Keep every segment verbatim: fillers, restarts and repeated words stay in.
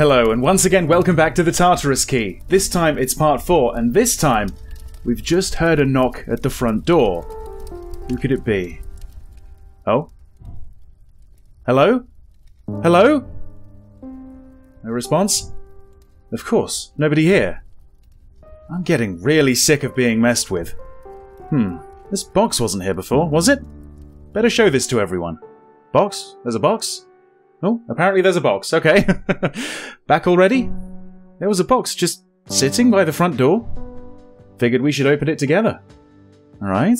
Hello, and once again welcome back to the Tartarus Key. This time it's part four, and this time we've just heard a knock at the front door. Who could it be? Oh? Hello? Hello? No response? Of course, nobody here. I'm getting really sick of being messed with. Hmm, this box wasn't here before, was it? Better show this to everyone. Box? There's a box? Oh, apparently there's a box. Okay. Back already? There was a box just sitting by the front door. Figured we should open it together. Alright.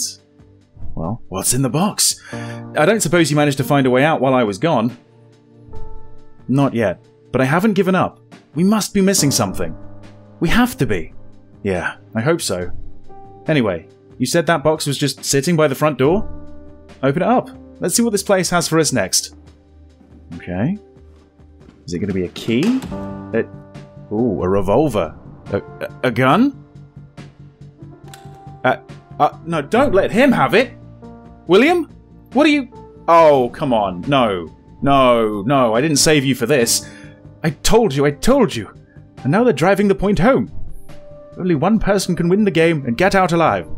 Well, what's in the box? I don't suppose you managed to find a way out while I was gone. Not yet. But I haven't given up. We must be missing something. We have to be. Yeah, I hope so. Anyway, you said that box was just sitting by the front door? Open it up. Let's see what this place has for us next. Okay. Is it going to be a key? A, ooh, a revolver. A, a, a gun? Uh, uh, no, don't let him have it! William? What are you... Oh, come on. No. No, no, I didn't save you for this. I told you, I told you. And now they're driving the point home. Only one person can win the game and get out alive.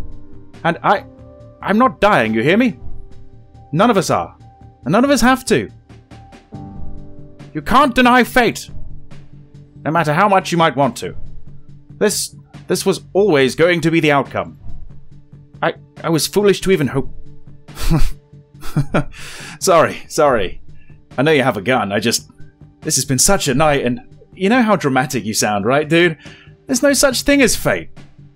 And I... I'm not dying, you hear me? None of us are. And none of us have to. You can't deny fate, no matter how much you might want to. This this was always going to be the outcome. I, I was foolish to even hope. Sorry, sorry. I know you have a gun, I just... This has been such a night, and you know how dramatic you sound, right, dude? There's no such thing as fate.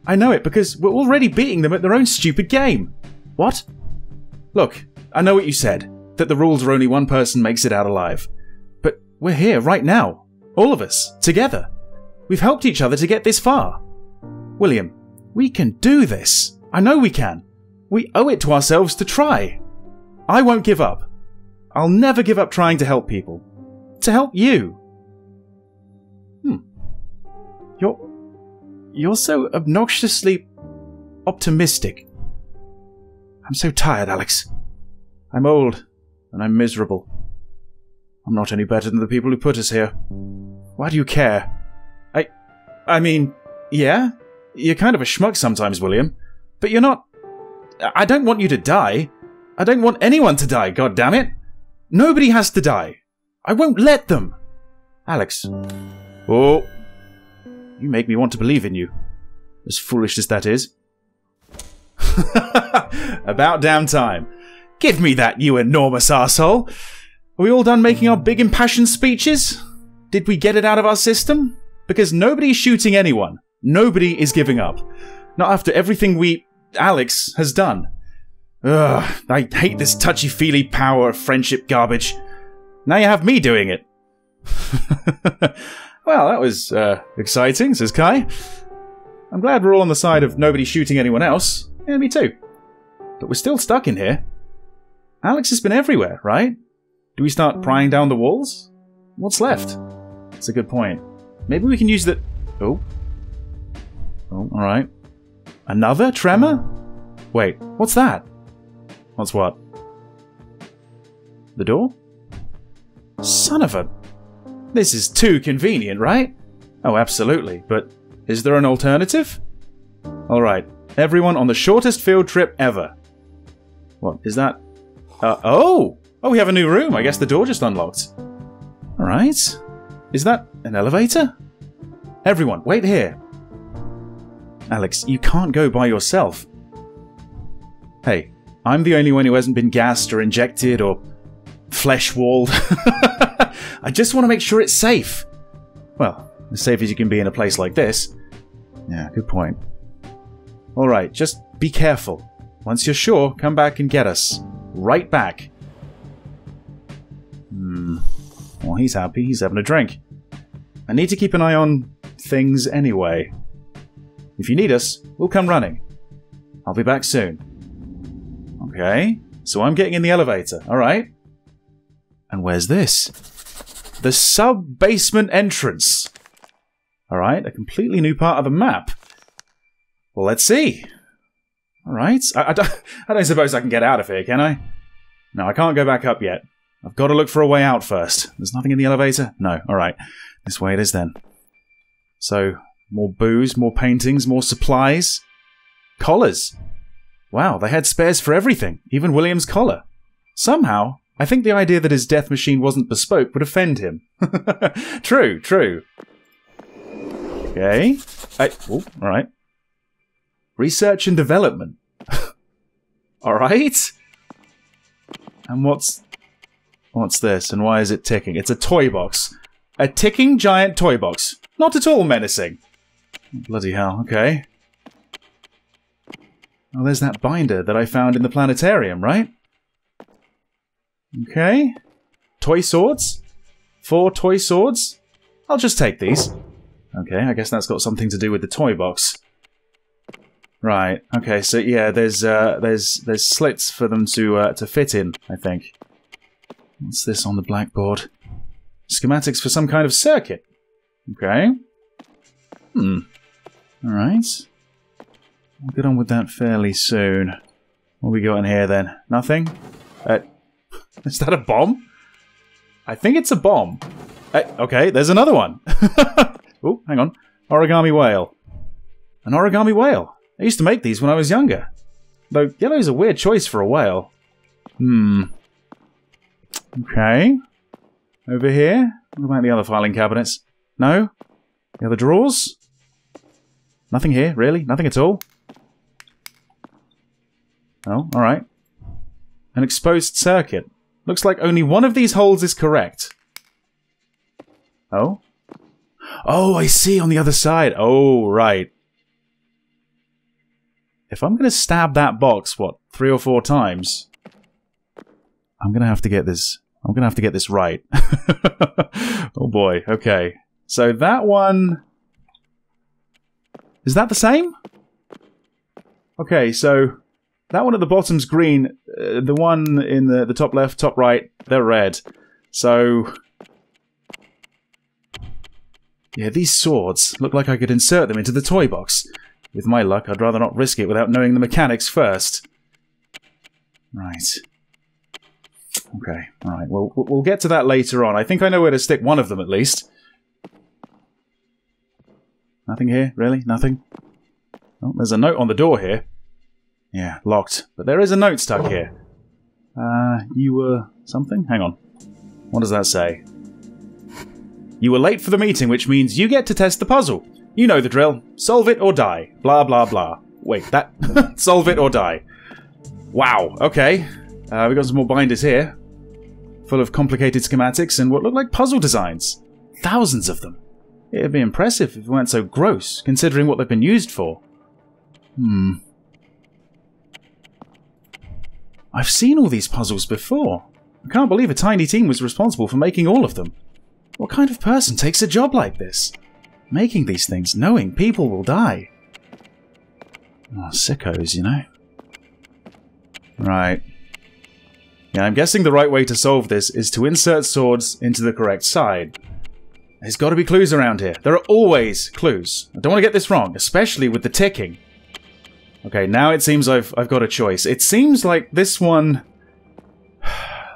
I know it because we're already beating them at their own stupid game. What? Look, I know what you said, that the rules are only one person makes it out alive. We're here right now. All of us. Together. We've helped each other to get this far. William, we can do this. I know we can. We owe it to ourselves to try. I won't give up. I'll never give up trying to help people. To help you. Hmm. You're... You're so obnoxiously... optimistic. I'm so tired, Alex. I'm old. And I'm miserable. I'm not any better than the people who put us here. Why do you care? I... I mean, yeah? You're kind of a schmuck sometimes, William. But you're not... I don't want you to die. I don't want anyone to die, goddammit. Nobody has to die. I won't let them. Alex. Oh. You make me want to believe in you. As foolish as that is. About damn time. Give me that, you enormous arsehole. Are we all done making our big impassioned speeches? Did we get it out of our system? Because nobody's shooting anyone. Nobody is giving up. Not after everything we... Alex has done. Ugh, I hate this touchy-feely power of friendship garbage. Now you have me doing it. Well, that was uh, exciting, says Kai. I'm glad we're all on the side of nobody shooting anyone else. Yeah, me too. But we're still stuck in here. Alex has been everywhere, right? Do we start prying down the walls? What's left? That's a good point. Maybe we can use the... Oh. Oh, alright. Another tremor? Wait, what's that? What's what? The door? Son of a... This is too convenient, right? Oh, absolutely. But is there an alternative? Alright. Everyone on the shortest field trip ever. What? Is that... Uh, oh! Oh, we have a new room. I guess the door just unlocked. All right. Is that an elevator? Everyone, wait here. Alex, you can't go by yourself. Hey, I'm the only one who hasn't been gassed or injected or flesh-walled. I just want to make sure it's safe. Well, as safe as you can be in a place like this. Yeah, good point. All right, just be careful. Once you're sure, come back and get us. Right back. Hmm. Well, he's happy. He's having a drink. I need to keep an eye on things anyway. If you need us, we'll come running. I'll be back soon. Okay. So I'm getting in the elevator. All right. And where's this? The sub-basement entrance. All right. A completely new part of the map. Well, let's see. All right. I, I, don't, I don't suppose I can get out of here, can I? No, I can't go back up yet. I've got to look for a way out first. There's nothing in the elevator? No. All right. This way it is then. So, more booze, more paintings, more supplies. Collars. Wow, they had spares for everything, even William's collar. Somehow, I think the idea that his death machine wasn't bespoke would offend him. True, true. Okay. I, oh, all right. Research and development. All right. And what's... What's this? And why is it ticking? It's a toy box. A ticking giant toy box. Not at all menacing. Bloody hell, okay. Oh, there's that binder that I found in the planetarium, right? Okay. Toy swords? Four toy swords? I'll just take these. Okay, I guess that's got something to do with the toy box. Right, okay, so yeah, there's uh, there's there's slits for them to, uh, to fit in, I think. What's this on the blackboard? Schematics for some kind of circuit. Okay. Hmm. Alright. I'll get on with that fairly soon. What we got in here then? Nothing? Uh, is that a bomb? I think it's a bomb. Uh, okay, there's another one. Oh, hang on. Origami whale. An origami whale. I used to make these when I was younger. Though yellow's a weird choice for a whale. Hmm. Okay. Over here? What about the other filing cabinets? No? The other drawers? Nothing here, really? Nothing at all? Oh, alright. An exposed circuit. Looks like only one of these holes is correct. Oh? Oh, I see, on the other side. Oh, right. If I'm going to stab that box, what, three or four times? I'm going to have to get this... I'm going to have to get this right. Oh boy, okay. So that one... Is that the same? Okay, so... That one at the bottom's green. Uh, the one in the, the top left, top right, they're red. So... Yeah, these swords look like I could insert them into the toy box. With my luck, I'd rather not risk it without knowing the mechanics first. Right. Okay, alright, well, we'll get to that later on. I think I know where to stick one of them, at least. Nothing here? Really? Nothing? Oh, there's a note on the door here. Yeah, locked. But there is a note stuck here. Uh, you were... something? Hang on. What does that say? You were late for the meeting, which means you get to test the puzzle. You know the drill. Solve it or die. Blah, blah, blah. Wait, that... Solve it or die. Wow, okay. Uh, we've got some more binders here, full of complicated schematics and what look like puzzle designs. Thousands of them. It'd be impressive if it weren't so gross, considering what they've been used for. Hmm. I've seen all these puzzles before. I can't believe a tiny team was responsible for making all of them. What kind of person takes a job like this? Making these things knowing people will die. Oh, sickos, you know. Right. Yeah, I'm guessing the right way to solve this is to insert swords into the correct side. There's got to be clues around here. There are always clues. I don't want to get this wrong, especially with the ticking. Okay, now it seems I've I've got a choice. It seems like this one...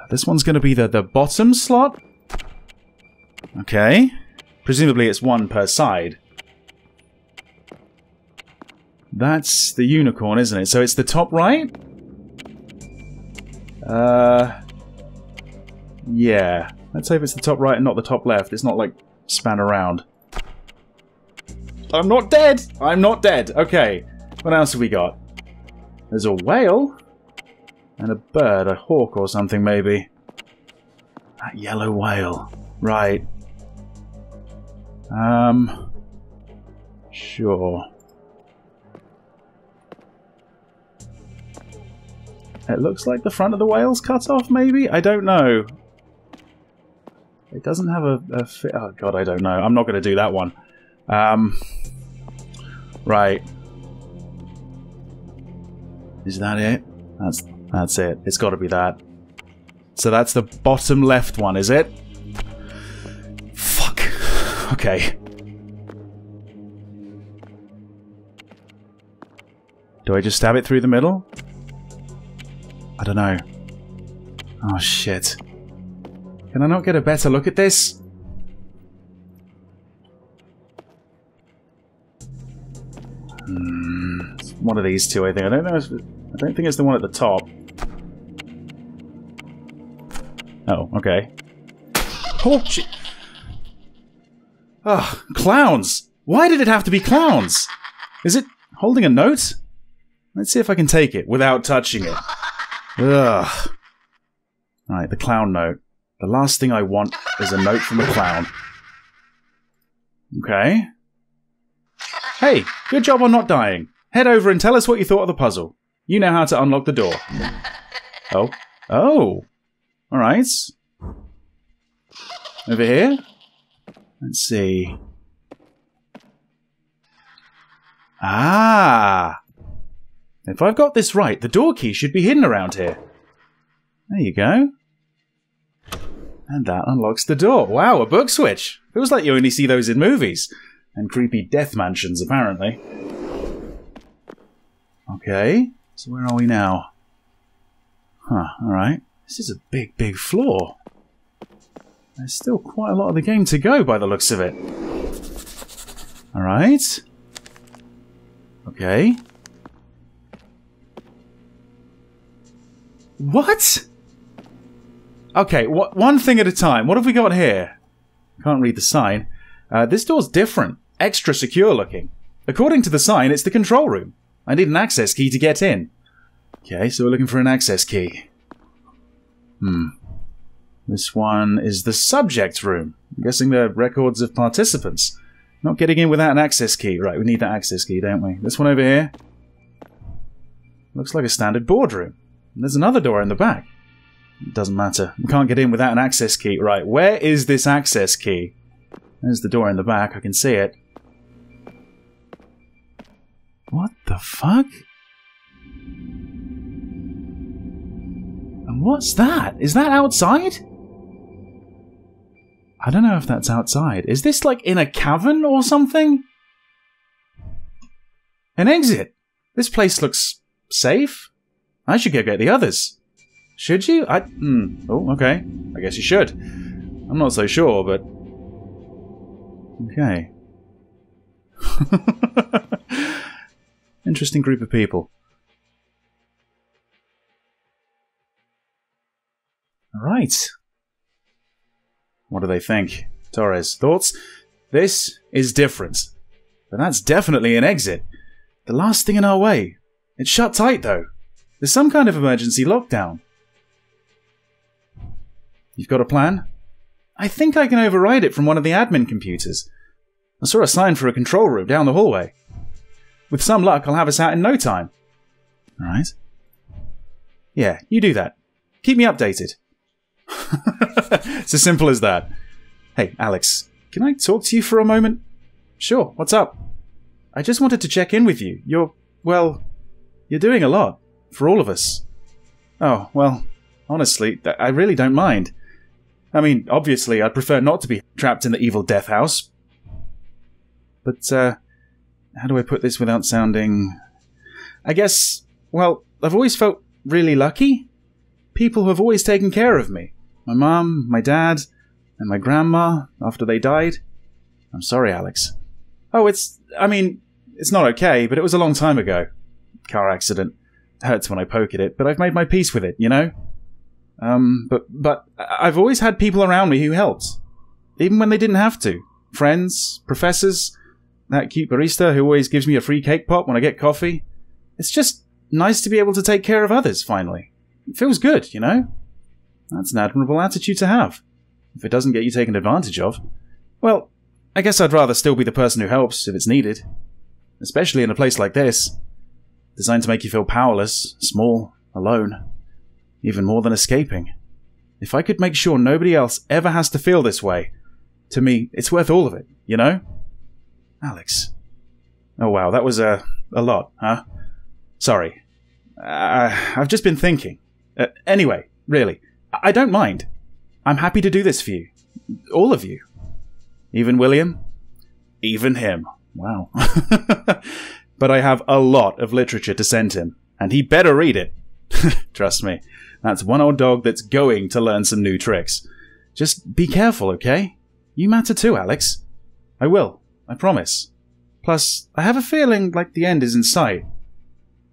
This one's going to be the, the bottom slot? Okay. Presumably it's one per side. That's the unicorn, isn't it? So it's the top right? Uh, yeah. Let's hope it's the top right and not the top left. It's not, like, span around. I'm not dead! I'm not dead! Okay. What else have we got? There's a whale. And a bird. A hawk or something, maybe. That yellow whale. Right. Um. Sure. It looks like the front of the whale's cut off, maybe? I don't know. It doesn't have a... a fit. Oh, God, I don't know. I'm not going to do that one. Um, right. Is that it? That's, that's it. It's got to be that. So that's the bottom left one, is it? Fuck. Okay. Do I just stab it through the middle? I don't know. Oh, shit. Can I not get a better look at this? Mm, one of these two, I think. I don't know. If, I don't think it's the one at the top. Oh, okay. Oh, shit. Ugh, clowns! Why did it have to be clowns? Is it holding a note? Let's see if I can take it without touching it. Ugh. Alright, the clown note. The last thing I want is a note from a clown. Okay. Hey, good job on not dying. Head over and tell us what you thought of the puzzle. You know how to unlock the door. Oh. Oh. Alright. Over here? Let's see. Ah! If I've got this right, the door key should be hidden around here. There you go. And that unlocks the door. Wow, a book switch. Feels like you only see those in movies. And creepy death mansions, apparently. Okay. So where are we now? Huh, alright. This is a big, big floor. There's still quite a lot of the game to go, by the looks of it. Alright. Okay. What? Okay, wh one thing at a time. What have we got here? Can't read the sign. Uh, this door's different. Extra secure looking. According to the sign, it's the control room. I need an access key to get in. Okay, so we're looking for an access key. Hmm. This one is the subject room. I'm guessing they're records of participants. Not getting in without an access key. Right, we need that access key, don't we? This one over here. Looks like a standard boardroom. And there's another door in the back. It doesn't matter. We can't get in without an access key. Right, where is this access key? There's the door in the back. I can see it. What the fuck? And what's that? Is that outside? I don't know if that's outside. Is this like in a cavern or something? An exit. This place looks safe. I should go get the others. Should you? I. Mm, oh, okay. I guess you should. I'm not so sure, but okay. Interesting group of people. All right. What do they think? Torres, thoughts? This is different. But that's definitely an exit. The last thing in our way. It's shut tight, though. There's some kind of emergency lockdown. You've got a plan? I think I can override it from one of the admin computers. I saw a sign for a control room down the hallway. With some luck, I'll have us out in no time. All right. Yeah, you do that. Keep me updated. It's as simple as that. Hey, Alex, can I talk to you for a moment? Sure, what's up? I just wanted to check in with you. You're, well, you're doing a lot. For all of us. Oh, well, honestly, I really don't mind. I mean, obviously, I'd prefer not to be trapped in the evil death house. But, uh, how do I put this without sounding... I guess, well, I've always felt really lucky. People who have always taken care of me. My mum, my dad, and my grandma after they died. I'm sorry, Alex. Oh, it's... I mean, it's not okay, but it was a long time ago. Car accident. It hurts when I poke at it, but I've made my peace with it, you know? Um, but, but I've always had people around me who helped. Even when they didn't have to. Friends, professors, that cute barista who always gives me a free cake pop when I get coffee. It's just nice to be able to take care of others, finally. It feels good, you know? That's an admirable attitude to have. If it doesn't get you taken advantage of. Well, I guess I'd rather still be the person who helps if it's needed. Especially in a place like this. Designed to make you feel powerless, small, alone. Even more than escaping. If I could make sure nobody else ever has to feel this way, to me, it's worth all of it, you know? Alex. Oh wow, that was a, a lot, huh? Sorry. Uh, I've just been thinking. Uh, anyway, really. I don't mind. I'm happy to do this for you. All of you. Even William? Even him. Wow. But I have a lot of literature to send him. And he better read it. Trust me. That's one old dog that's going to learn some new tricks. Just be careful, okay? You matter too, Alex. I will. I promise. Plus, I have a feeling like the end is in sight.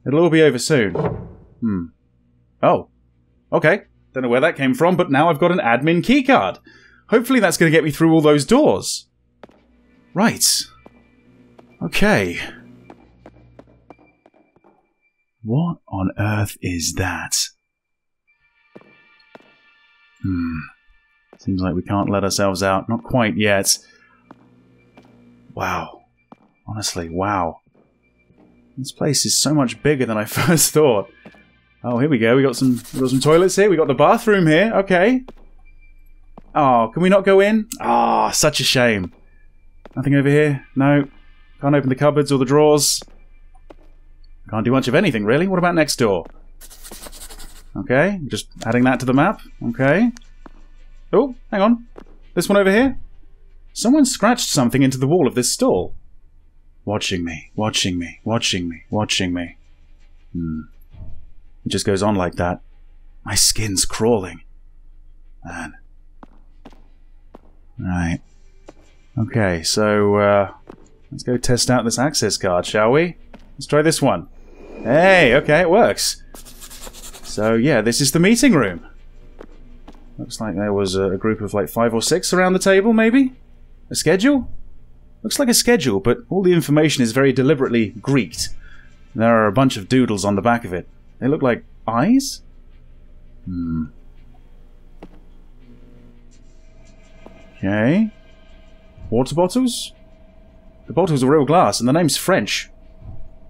It'll all be over soon. Hmm. Oh. Okay. Don't know where that came from, but now I've got an admin keycard. Hopefully that's going to get me through all those doors. Right. Okay. What on earth is that? Hmm. Seems like we can't let ourselves out. Not quite yet. Wow. Honestly, wow. This place is so much bigger than I first thought. Oh, here we go. We got some we got some toilets here. We got the bathroom here. Okay. Oh, can we not go in? Ah, such a shame. Nothing over here? No. Can't open the cupboards or the drawers. Can't do much of anything, really. What about next door? Okay. Just adding that to the map. Okay. Oh, hang on. This one over here? Someone scratched something into the wall of this stall. Watching me, watching me, watching me, watching me. Hmm. It just goes on like that. My skin's crawling. Man. Right. Okay, so, uh... let's go test out this access card, shall we? Let's try this one. Hey, okay, it works. So, yeah, this is the meeting room. Looks like there was a group of, like, five or six around the table, maybe? A schedule? Looks like a schedule, but all the information is very deliberately Greeked. There are a bunch of doodles on the back of it. They look like eyes? Hmm. Okay. Water bottles? The bottles are real glass, and the name's French.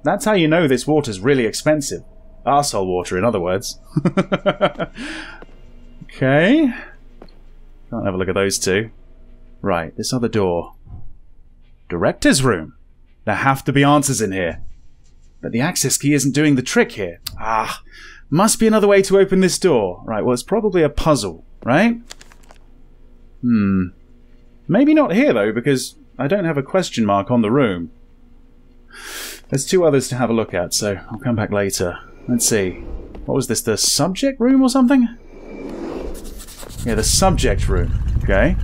That's how you know this water's really expensive. Arsehole water, in other words. Okay. Can't have a look at those two. Right, this other door. Director's room. There have to be answers in here. But the access key isn't doing the trick here. Ah, must be another way to open this door. Right, well, it's probably a puzzle, right? Hmm. Maybe not here, though, because I don't have a question mark on the room. There's two others to have a look at, so I'll come back later. Let's see. What was this, the subject room or something? Yeah, the subject room. Okay.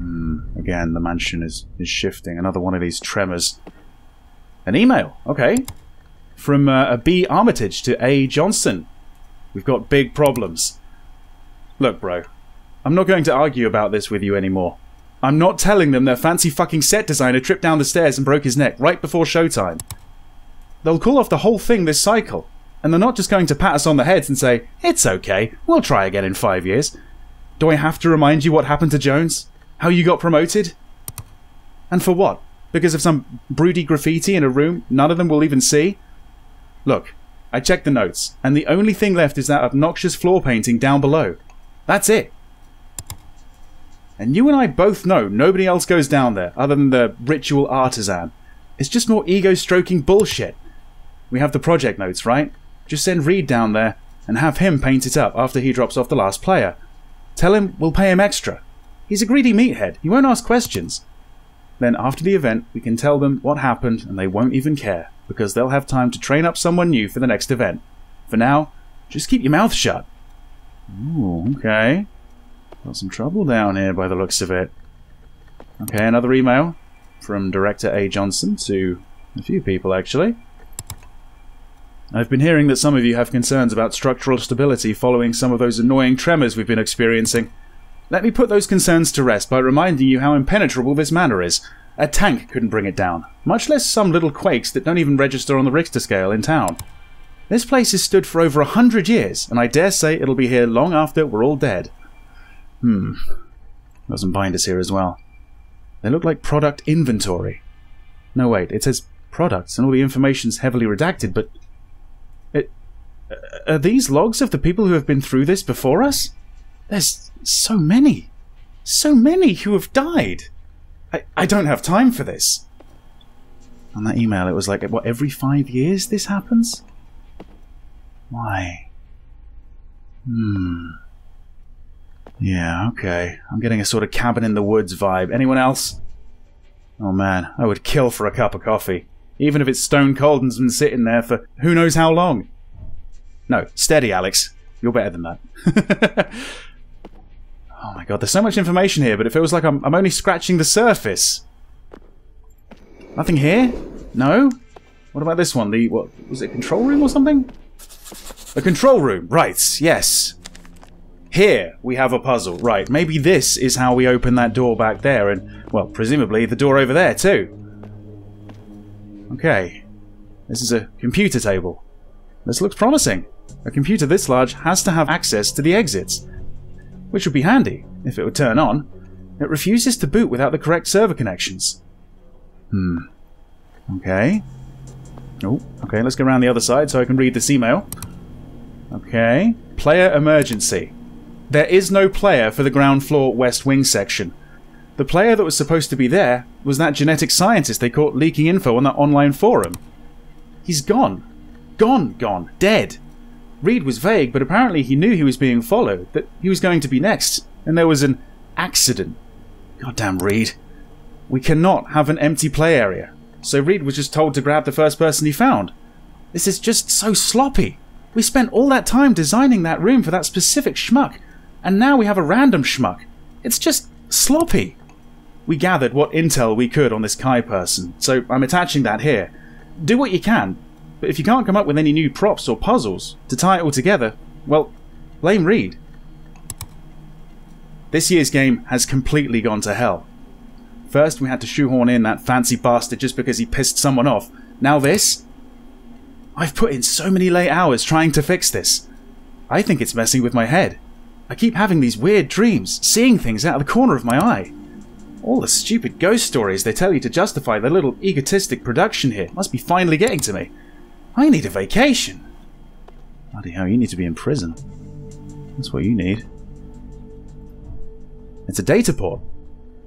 Mm, again, the mansion is, is shifting. Another one of these tremors. An email, okay. From uh, a B. Armitage to A. Johnson. We've got big problems. Look, bro. I'm not going to argue about this with you anymore. I'm not telling them their fancy fucking set designer tripped down the stairs and broke his neck right before showtime. They'll call off the whole thing this cycle. And they're not just going to pat us on the heads and say, "It's okay, we'll try again in five years. Do I have to remind you what happened to Jones? How you got promoted? And for what? Because of some broody graffiti in a room none of them will even see? Look, I checked the notes, and the only thing left is that obnoxious floor painting down below. That's it. And you and I both know nobody else goes down there other than the ritual artisan. It's just more ego-stroking bullshit. We have the project notes, right? Just send Reed down there and have him paint it up after he drops off the last player. Tell him we'll pay him extra. He's a greedy meathead. He won't ask questions. Then after the event, we can tell them what happened and they won't even care, because they'll have time to train up someone new for the next event. For now, just keep your mouth shut." Ooh, okay. Got some trouble down here by the looks of it. Okay, another email from Director A. Johnson to a few people, actually. "I've been hearing that some of you have concerns about structural stability following some of those annoying tremors we've been experiencing. Let me put those concerns to rest by reminding you how impenetrable this manor is. A tank couldn't bring it down, much less some little quakes that don't even register on the Richter scale in town. This place has stood for over a hundred years, and I dare say it'll be here long after we're all dead." Hmm. Got some binders here as well. They look like product inventory. No, wait, it says products, and all the information's heavily redacted, but... It, are these logs of the people who have been through this before us? There's... So many. So many who have died. I, I don't have time for this. On that email, it was like, what, every five years this happens? Why? Hmm. Yeah, okay. I'm getting a sort of cabin in the woods vibe. Anyone else? Oh man, I would kill for a cup of coffee. Even if it's stone cold and's been sitting there for who knows how long. No, steady, Alex. You're better than that. Oh my god, there's so much information here, but it feels like I'm, I'm only scratching the surface. Nothing here? No? What about this one? The, what, was it a control room or something? A control room, right, yes. Here we have a puzzle, right. Maybe this is how we open that door back there and, well, presumably the door over there too. Okay. This is a computer table. This looks promising. A computer this large has to have access to the exits, which would be handy if it would turn on. It refuses to boot without the correct server connections. Hmm. Okay. Oh, okay, let's go around the other side so I can read this email. Okay. Player emergency. There is no player for the ground floor West Wing section. The player that was supposed to be there was that genetic scientist they caught leaking info on that online forum. He's gone. Gone, gone, dead. Reed was vague, but apparently he knew he was being followed, that he was going to be next, and there was an accident. Goddamn Reed. We cannot have an empty play area, so Reed was just told to grab the first person he found. This is just so sloppy. We spent all that time designing that room for that specific schmuck, and now we have a random schmuck. It's just sloppy. We gathered what intel we could on this Kai person, so I'm attaching that here. Do what you can, but if you can't come up with any new props or puzzles to tie it all together, well, blame Reed. This year's game has completely gone to hell. First we had to shoehorn in that fancy bastard just because he pissed someone off. Now this? I've put in so many late hours trying to fix this. I think it's messing with my head. I keep having these weird dreams, seeing things out of the corner of my eye. All the stupid ghost stories they tell you to justify their little egotistic production here must be finally getting to me. I need a vacation. Bloody hell, you need to be in prison. That's what you need. It's a data port.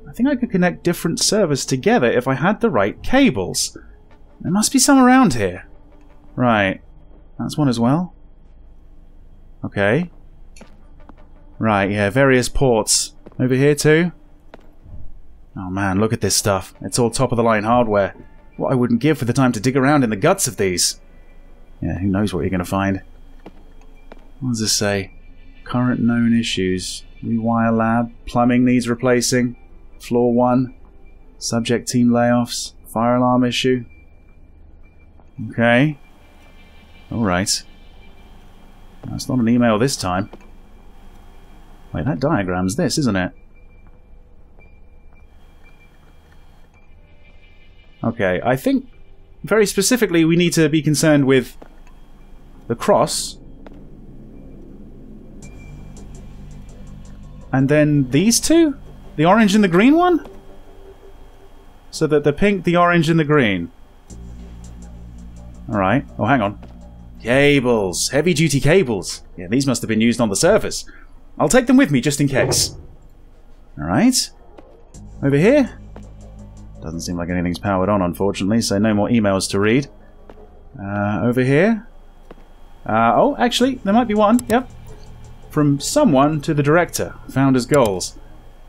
I think I could connect different servers together if I had the right cables. There must be some around here. Right. That's one as well. Okay. Right, yeah, various ports. Over here too. Oh man, look at this stuff. It's all top-of-the-line hardware. What I wouldn't give for the time to dig around in the guts of these. Yeah, who knows what you're going to find. What does this say? Current known issues. Rewire lab. Plumbing needs replacing. Floor one. Subject team layoffs. Fire alarm issue. Okay. Alright. That's not an email this time. Wait, that diagram's this, isn't it? Okay, I think very specifically we need to be concerned with the cross. And then these two? The orange and the green one? So that the pink, the orange, and the green. Alright. Oh, hang on. Cables. Heavy-duty cables. Yeah, these must have been used on the surface. I'll take them with me just in case. Alright. Over here. Doesn't seem like anything's powered on, unfortunately, so no more emails to read. Uh, over here. Uh, oh, actually, there might be one. Yep. From someone to the director. Founder's goals.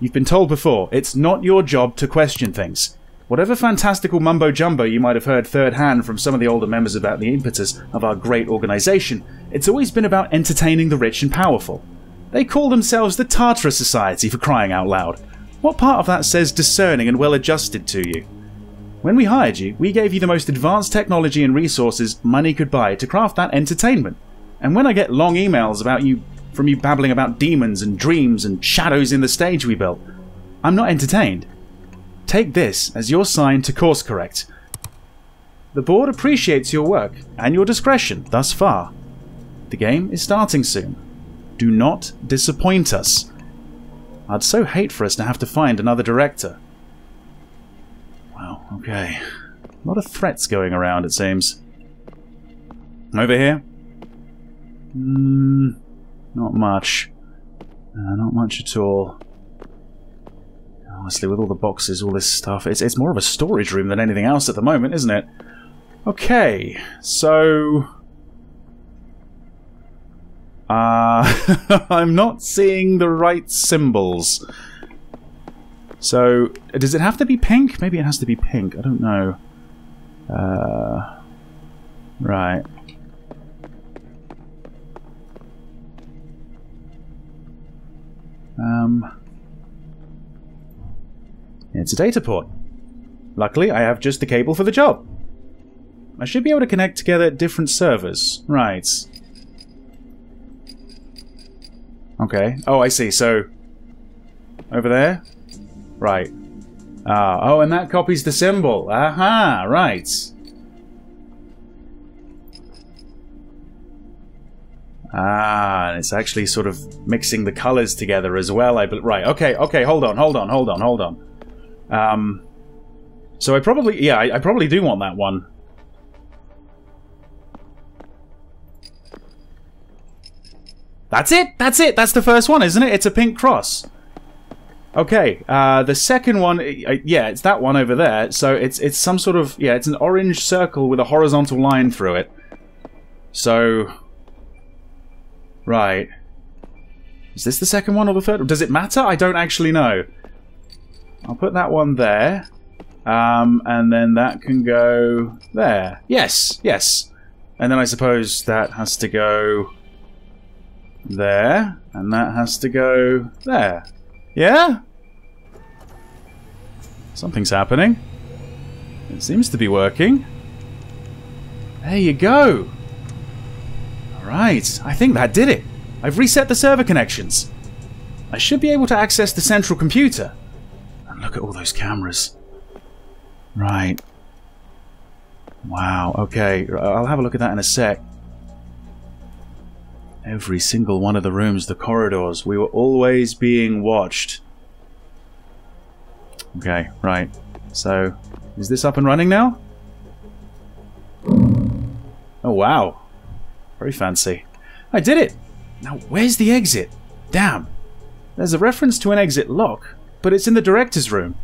You've been told before, it's not your job to question things. Whatever fantastical mumbo-jumbo you might have heard third-hand from some of the older members about the impetus of our great organization, it's always been about entertaining the rich and powerful. They call themselves the Tartarus Society, for crying out loud. What part of that says discerning and well-adjusted to you? When we hired you, we gave you the most advanced technology and resources money could buy to craft that entertainment. And when I get long emails about you, from you babbling about demons and dreams and shadows in the stage we built, I'm not entertained. Take this as your sign to course correct. The board appreciates your work and your discretion thus far. The game is starting soon. Do not disappoint us. I'd so hate for us to have to find another director. Wow, okay. A lot of threats going around, it seems. Over here? Mm, not much. Uh, not much at all. Honestly, with all the boxes, all this stuff, it's, it's more of a storage room than anything else at the moment, isn't it? Okay, so... Uh, I'm not seeing the right symbols. So, does it have to be pink? Maybe it has to be pink. I don't know. Uh, right. Um, it's a data port. Luckily, I have just the cable for the job. I should be able to connect together different servers. Right. Okay. Oh, I see. So, over there? Right. Ah. Oh, and that copies the symbol. Aha, right. Ah, it's actually sort of mixing the colors together as well. I believe. Right. Okay. Okay. Hold on. Hold on. Hold on. Hold on. Um. So I probably, yeah, I, I probably do want that one. That's it. That's it. That's the first one, isn't it? It's a pink cross. Okay. Uh, the second one, yeah, it's that one over there. So it's it's some sort of, yeah, it's an orange circle with a horizontal line through it. So, right. Is this the second one or the third? Does it matter? I don't actually know. I'll put that one there. Um, and then that can go there. Yes, yes. And then I suppose that has to go there, and that has to go there. Yeah? Something's happening. It seems to be working. There you go. Alright, I think that did it. I've reset the server connections. I should be able to access the central computer. And look at all those cameras. Right. Wow, okay. I'll have a look at that in a sec. Every single one of the rooms, the corridors, we were always being watched. Okay, right. So, is this up and running now? Oh, wow. Very fancy. I did it! Now, where's the exit? Damn. There's a reference to an exit lock, but it's in the director's room.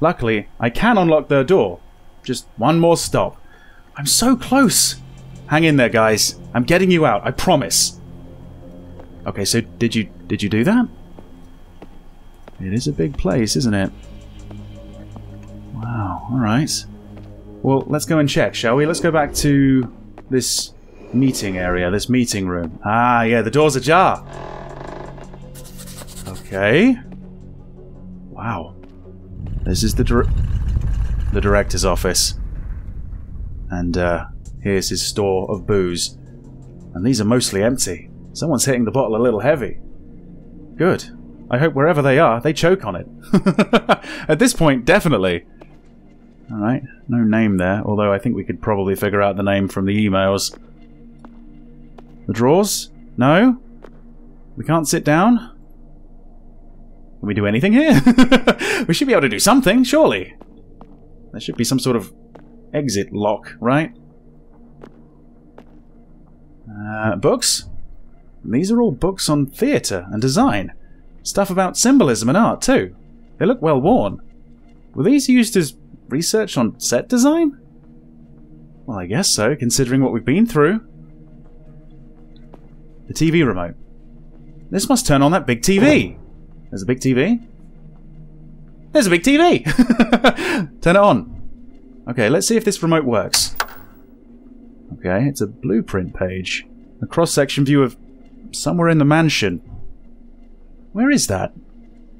Luckily, I can unlock their door. Just one more stop. I'm so close! Hang in there, guys. I'm getting you out, I promise. Okay, so did you did you do that? It is a big place, isn't it? Wow, alright. Well, let's go and check, shall we? Let's go back to this meeting area, this meeting room. Ah, yeah, the door's ajar. Okay. Wow. This is the dir- the director's office. And uh, here's his store of booze. And these are mostly empty. Someone's hitting the bottle a little heavy. Good. I hope wherever they are, they choke on it. At this point, definitely. Alright, no name there, although I think we could probably figure out the name from the emails. The drawers? No? We can't sit down? Can we do anything here? We should be able to do something, surely. There should be some sort of exit lock, right? Uh, books? These are all books on theatre and design. Stuff about symbolism and art, too. They look well worn. Were these used as research on set design? Well, I guess so, considering what we've been through. The T V remote. This must turn on that big T V. There's a big T V. There's a big T V! Turn it on. Okay, let's see if this remote works. Okay, it's a blueprint page. A cross-section view of somewhere in the mansion. Where is that?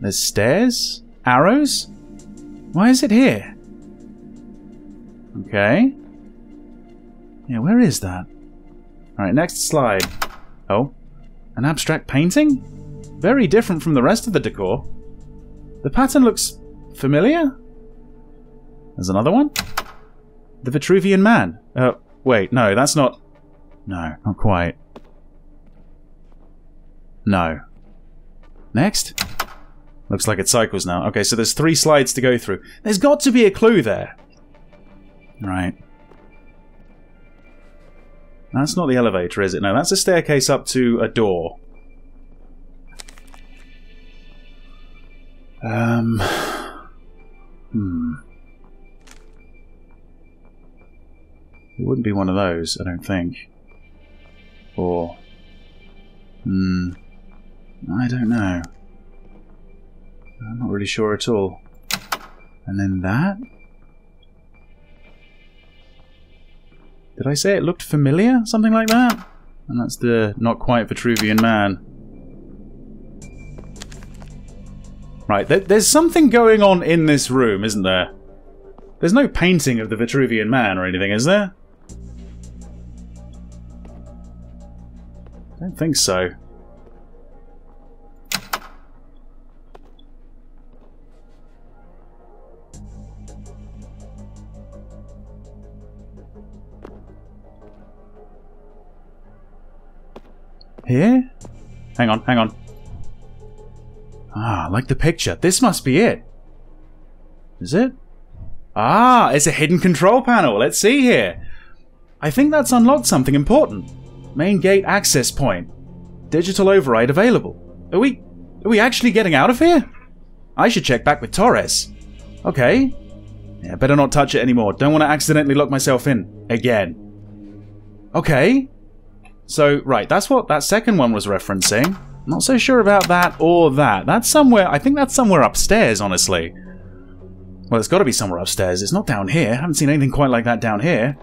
There's stairs? Arrows? Why is it here? Okay. Yeah, where is that? Alright, next slide. Oh. An abstract painting? Very different from the rest of the decor. The pattern looks familiar. There's another one. The Vitruvian Man. Uh, wait, no, that's not... No, not quite. No. Next. Looks like it cycles now. Okay, so there's three slides to go through. There's got to be a clue there. Right. That's not the elevator, is it? No, that's a staircase up to a door. Um, hmm. It wouldn't be one of those, I don't think. Or, hmm, I don't know. I'm not really sure at all. And then that? Did I say it looked familiar? Something like that? And that's the not quite Vitruvian Man. Right, there's something going on in this room, isn't there? There's no painting of the Vitruvian Man or anything, is there? I don't think so. Here? Hang on, hang on. Ah, like the picture. This must be it. Is it? Ah, it's a hidden control panel. Let's see here. I think that's unlocked something important. Main gate access point. Digital override available. Are we... are we actually getting out of here? I should check back with Torres. Okay. Yeah, better not touch it anymore. Don't want to accidentally lock myself in. Again. Okay. So, right, that's what that second one was referencing. I'm not so sure about that or that. That's somewhere... I think that's somewhere upstairs, honestly. Well, it's got to be somewhere upstairs. It's not down here. I haven't seen anything quite like that down here.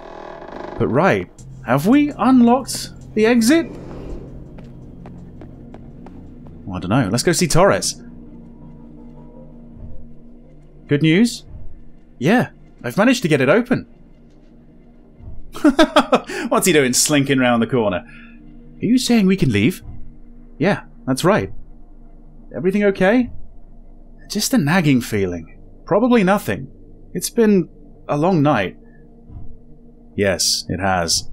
But right. Have we unlocked the exit? Well, I don't know. Let's go see Torres. Good news? Yeah. I've managed to get it open. What's he doing slinking round the corner? Are you saying we can leave? Yeah, that's right. Everything okay? Just a nagging feeling. Probably nothing. It's been a long night. Yes, it has.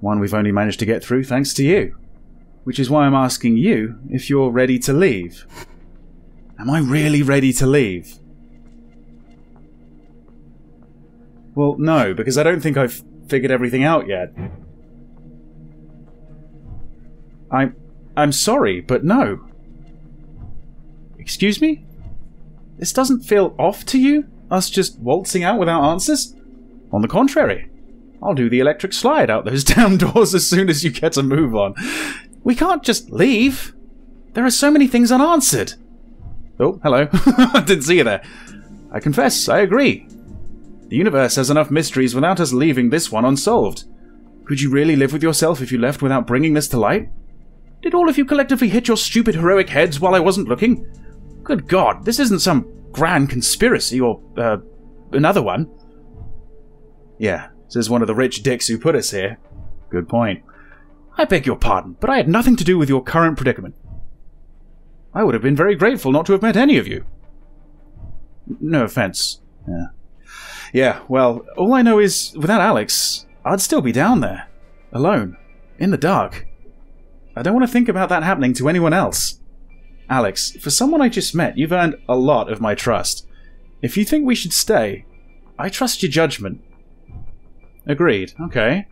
One we've only managed to get through thanks to you. Which is why I'm asking you if you're ready to leave. Am I really ready to leave? Well, no, because I don't think I've figured everything out yet. I'm... I'm sorry, but no. Excuse me? This doesn't feel off to you? Us just waltzing out without answers? On the contrary. I'll do the electric slide out those damn doors as soon as you get a move on. We can't just leave. There are so many things unanswered. Oh, hello. I didn't see you there. I confess, I agree. The universe has enough mysteries without us leaving this one unsolved. Could you really live with yourself if you left without bringing this to light? Did all of you collectively hit your stupid heroic heads while I wasn't looking? Good God, this isn't some grand conspiracy or, uh, another one. Yeah. Says one of the rich dicks who put us here. Good point. I beg your pardon, but I had nothing to do with your current predicament. I would have been very grateful not to have met any of you. No offense. Yeah. Yeah, well, all I know is, without Alex, I'd still be down there. Alone. In the dark. I don't want to think about that happening to anyone else. Alex, for someone I just met, you've earned a lot of my trust. If you think we should stay, I trust your judgment. Agreed. Okay.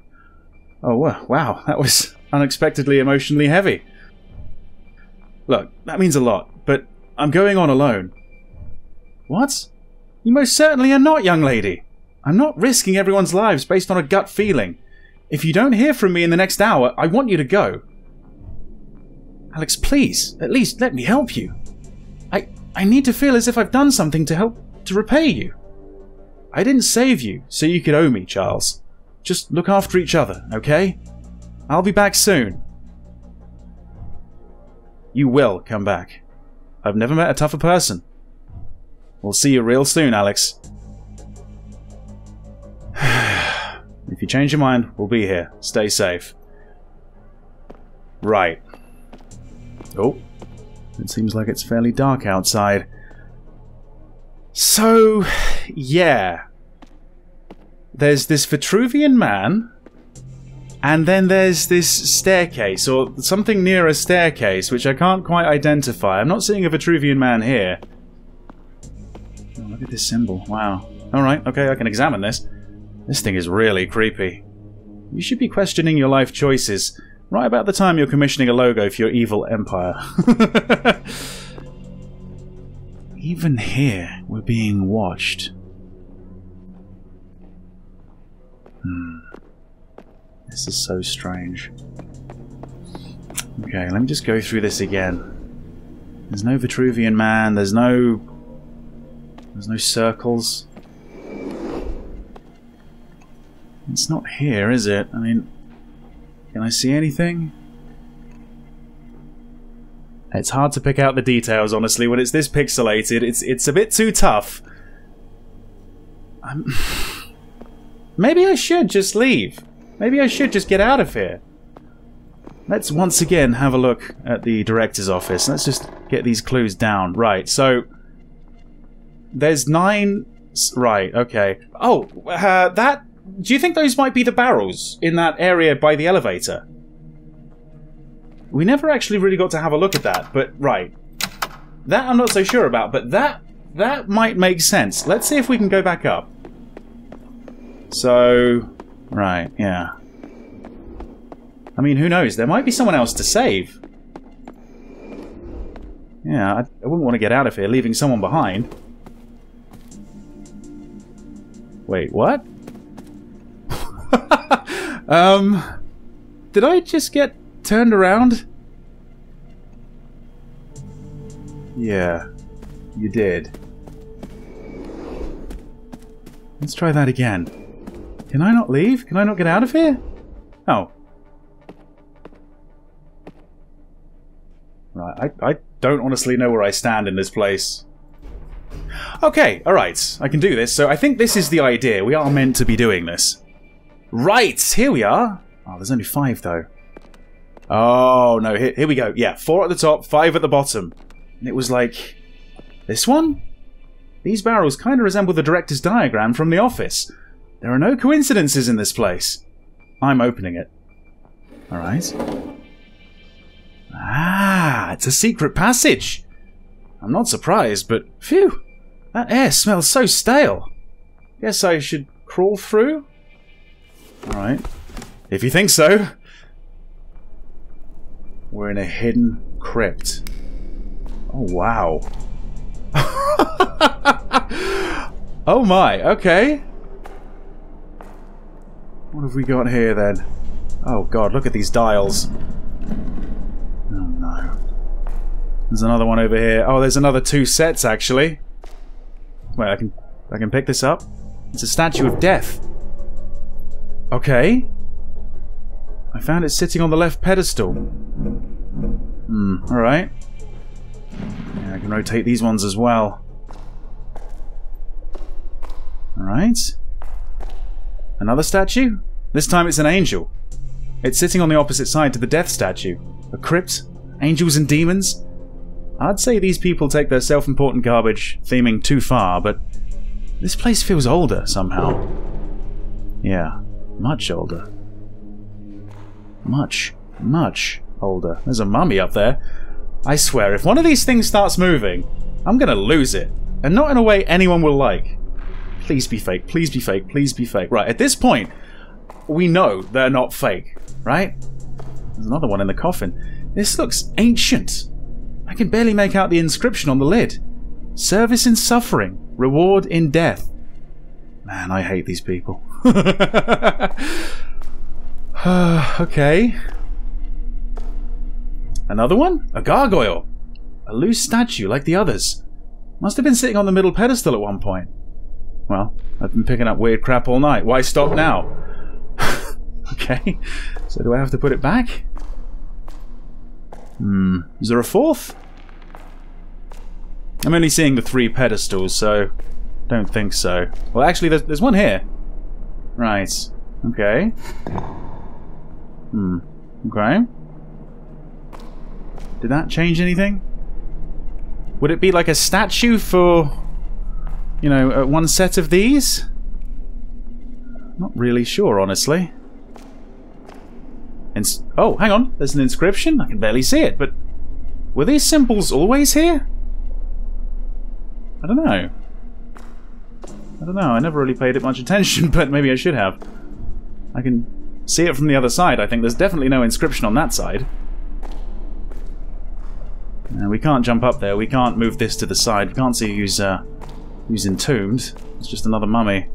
Oh, wow. That was unexpectedly emotionally heavy. Look, that means a lot, but I'm going on alone. What? You most certainly are not, young lady. I'm not risking everyone's lives based on a gut feeling. If you don't hear from me in the next hour, I want you to go. Alex, please, at least let me help you. I, I need to feel as if I've done something to help to repay you. I didn't save you, so you could owe me, Charles. Just look after each other, okay? I'll be back soon. You will come back. I've never met a tougher person. We'll see you real soon, Alex. If you change your mind, we'll be here. Stay safe. Right. Oh. It seems like it's fairly dark outside. So, yeah. There's this Vitruvian Man, and then there's this staircase, or something near a staircase, which I can't quite identify. I'm not seeing a Vitruvian Man here. Oh, look at this symbol. Wow. Alright, okay, I can examine this. This thing is really creepy. You should be questioning your life choices right about the time you're commissioning a logo for your evil empire. Even here, we're being watched. Hmm. This is so strange. Okay, let me just go through this again. There's no Vitruvian Man, there's no... There's no circles. It's not here, is it? I mean... Can I see anything? It's hard to pick out the details, honestly. When it's this pixelated, it's it's a bit too tough. I'm Maybe I should just leave. Maybe I should just get out of here. Let's once again have a look at the director's office. Let's just get these clues down. Right, so there's nine... Right, okay. Oh, uh, that... Do you think those might be the barrels in that area by the elevator? We never actually really got to have a look at that, but right. That I'm not so sure about, but that that might make sense. Let's see if we can go back up. So, right, yeah. I mean, who knows? There might be someone else to save. Yeah, I, I wouldn't want to get out of here, leaving someone behind. Wait, what? um, did I just get turned around? Yeah, you did. Let's try that again. Can I not leave? Can I not get out of here? Oh. Right, I, I don't honestly know where I stand in this place. Okay, alright, I can do this. So I think this is the idea. We are meant to be doing this. Right, here we are. Oh, there's only five, though. Oh, no, here, here we go. Yeah, four at the top, five at the bottom. And it was like... This one? These barrels kind of resemble the director's diagram from The Office. There are no coincidences in this place. I'm opening it. Alright. Ah, it's a secret passage. I'm not surprised, but phew. That air smells so stale. Guess I should crawl through? Alright. If you think so. We're in a hidden crypt. Oh, wow. Oh my, okay. What have we got here then? Oh god, look at these dials. Oh no. There's another one over here. Oh, there's another two sets actually. Wait, I can I can pick this up. It's a statue of death. Okay. I found it sitting on the left pedestal. Hmm, alright. Yeah, I can rotate these ones as well. Alright. Another statue? This time it's an angel. It's sitting on the opposite side to the death statue. A crypt? Angels and demons? I'd say these people take their self-important garbage theming too far, but this place feels older somehow. Yeah, much older. Much, much older. There's a mummy up there. I swear, if one of these things starts moving, I'm gonna lose it. And not in a way anyone will like. Please be fake, please be fake, please be fake. Right, at this point, we know they're not fake, right? There's another one in the coffin. This looks ancient. I can barely make out the inscription on the lid. Service in suffering, reward in death. Man, I hate these people. Okay. Another one? A gargoyle. A loose statue like the others. Must have been sitting on the middle pedestal at one point. Well, I've been picking up weird crap all night. Why stop now? Okay. So do I have to put it back? Hmm. Is there a fourth? I'm only seeing the three pedestals, so... Don't think so. Well, actually, there's, there's one here. Right. Okay. Hmm. Okay. Did that change anything? Would it be like a statue for, you know, one set of these? Not really sure, honestly. Ins- oh, hang on. There's an inscription. I can barely see it, but... Were these symbols always here? I don't know. I don't know. I never really paid it much attention, but maybe I should have. I can see it from the other side, I think. There's definitely no inscription on that side. Uh, we can't jump up there. We can't move this to the side. We can't see who's uh, who's entombed. It's just another mummy.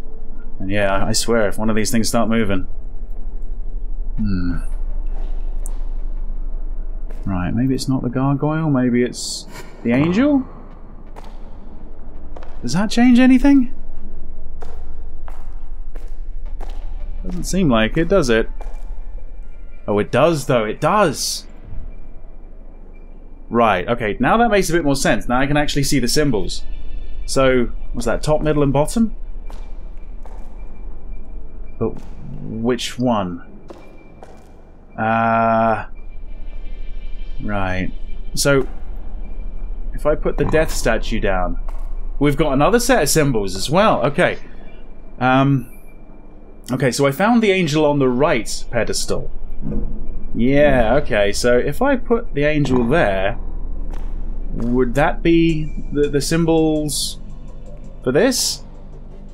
And yeah, I swear, if one of these things start moving... Hmm. Right, maybe it's not the gargoyle. Maybe it's the angel? Does that change anything? Doesn't seem like it, does it? Oh, it does, though. It does! Right, okay, now that makes a bit more sense. Now I can actually see the symbols. So, was that top, middle, and bottom? But which one? Ah, uh, right. So, if I put the death statue down, we've got another set of symbols as well. Okay. Um. Okay, so I found the angel on the right pedestal. Yeah, okay, so if I put the angel there, would that be the, the symbols for this?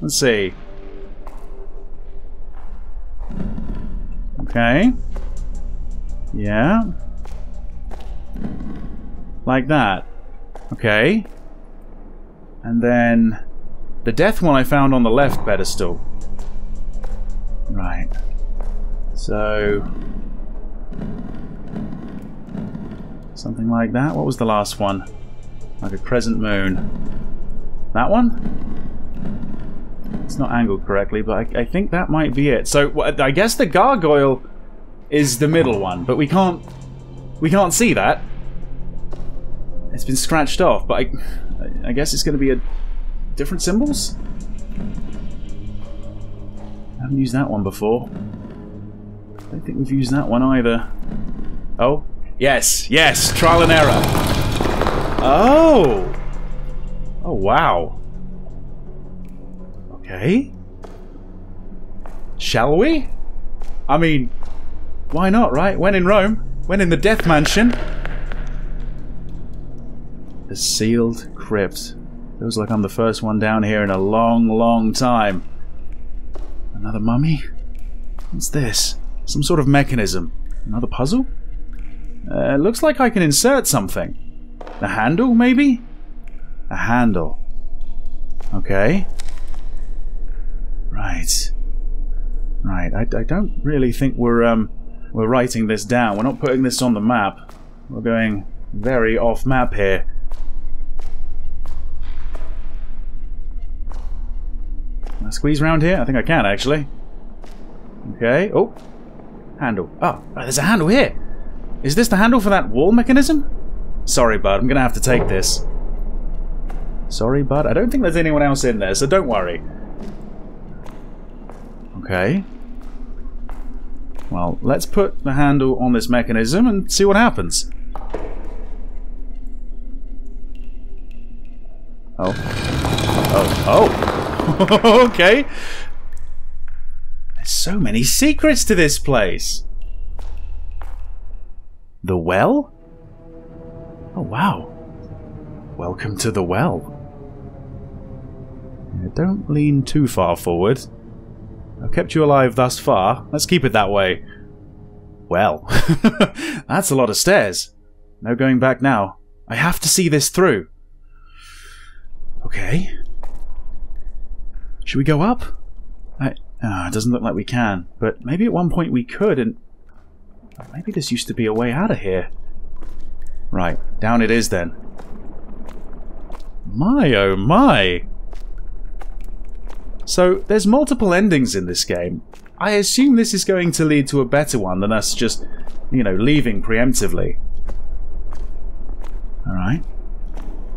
Let's see. Okay. Yeah. Like that. Okay. And then the death one I found on the left pedestal. Right. So... something like that. What was the last one? Like a crescent moon. That one? It's not angled correctly, but I, I think that might be it. So I guess the gargoyle is the middle one, but we can't we can't see that. It's been scratched off, but I, I guess it's going to be a different symbols. I haven't used that one before. I don't think we've used that one either. Oh. Yes, yes, trial and error. Oh! Oh, wow. Okay. Shall we? I mean, why not, right? When in Rome, when in the Death Mansion. The sealed crypt. Feels like I'm the first one down here in a long, long time. Another mummy? What's this? Some sort of mechanism. Another puzzle? Uh, looks like I can insert something. A handle, maybe? A handle. Okay. Right. Right. I, I don't really think we're um we're writing this down. We're not putting this on the map. We're going very off map here. Can I squeeze round here? I think I can actually. Okay. Oh, handle. Oh, oh there's a handle here. Is this the handle for that wall mechanism? Sorry, bud. I'm going to have to take this. Sorry, bud. I don't think there's anyone else in there, so don't worry. Okay. Well, let's put the handle on this mechanism and see what happens. Oh. Oh. Oh! Okay. There's so many secrets to this place. The well? Oh, wow. Welcome to the well. Yeah, don't lean too far forward. I've kept you alive thus far. Let's keep it that way. Well, that's a lot of stairs. No going back now. I have to see this through. Okay. Should we go up? I, oh, it doesn't look like we can, but maybe at one point we could and... maybe this used to be a way out of here. Right, down it is then. My oh my! So, there's multiple endings in this game. I assume this is going to lead to a better one than us just, you know, leaving preemptively. Alright.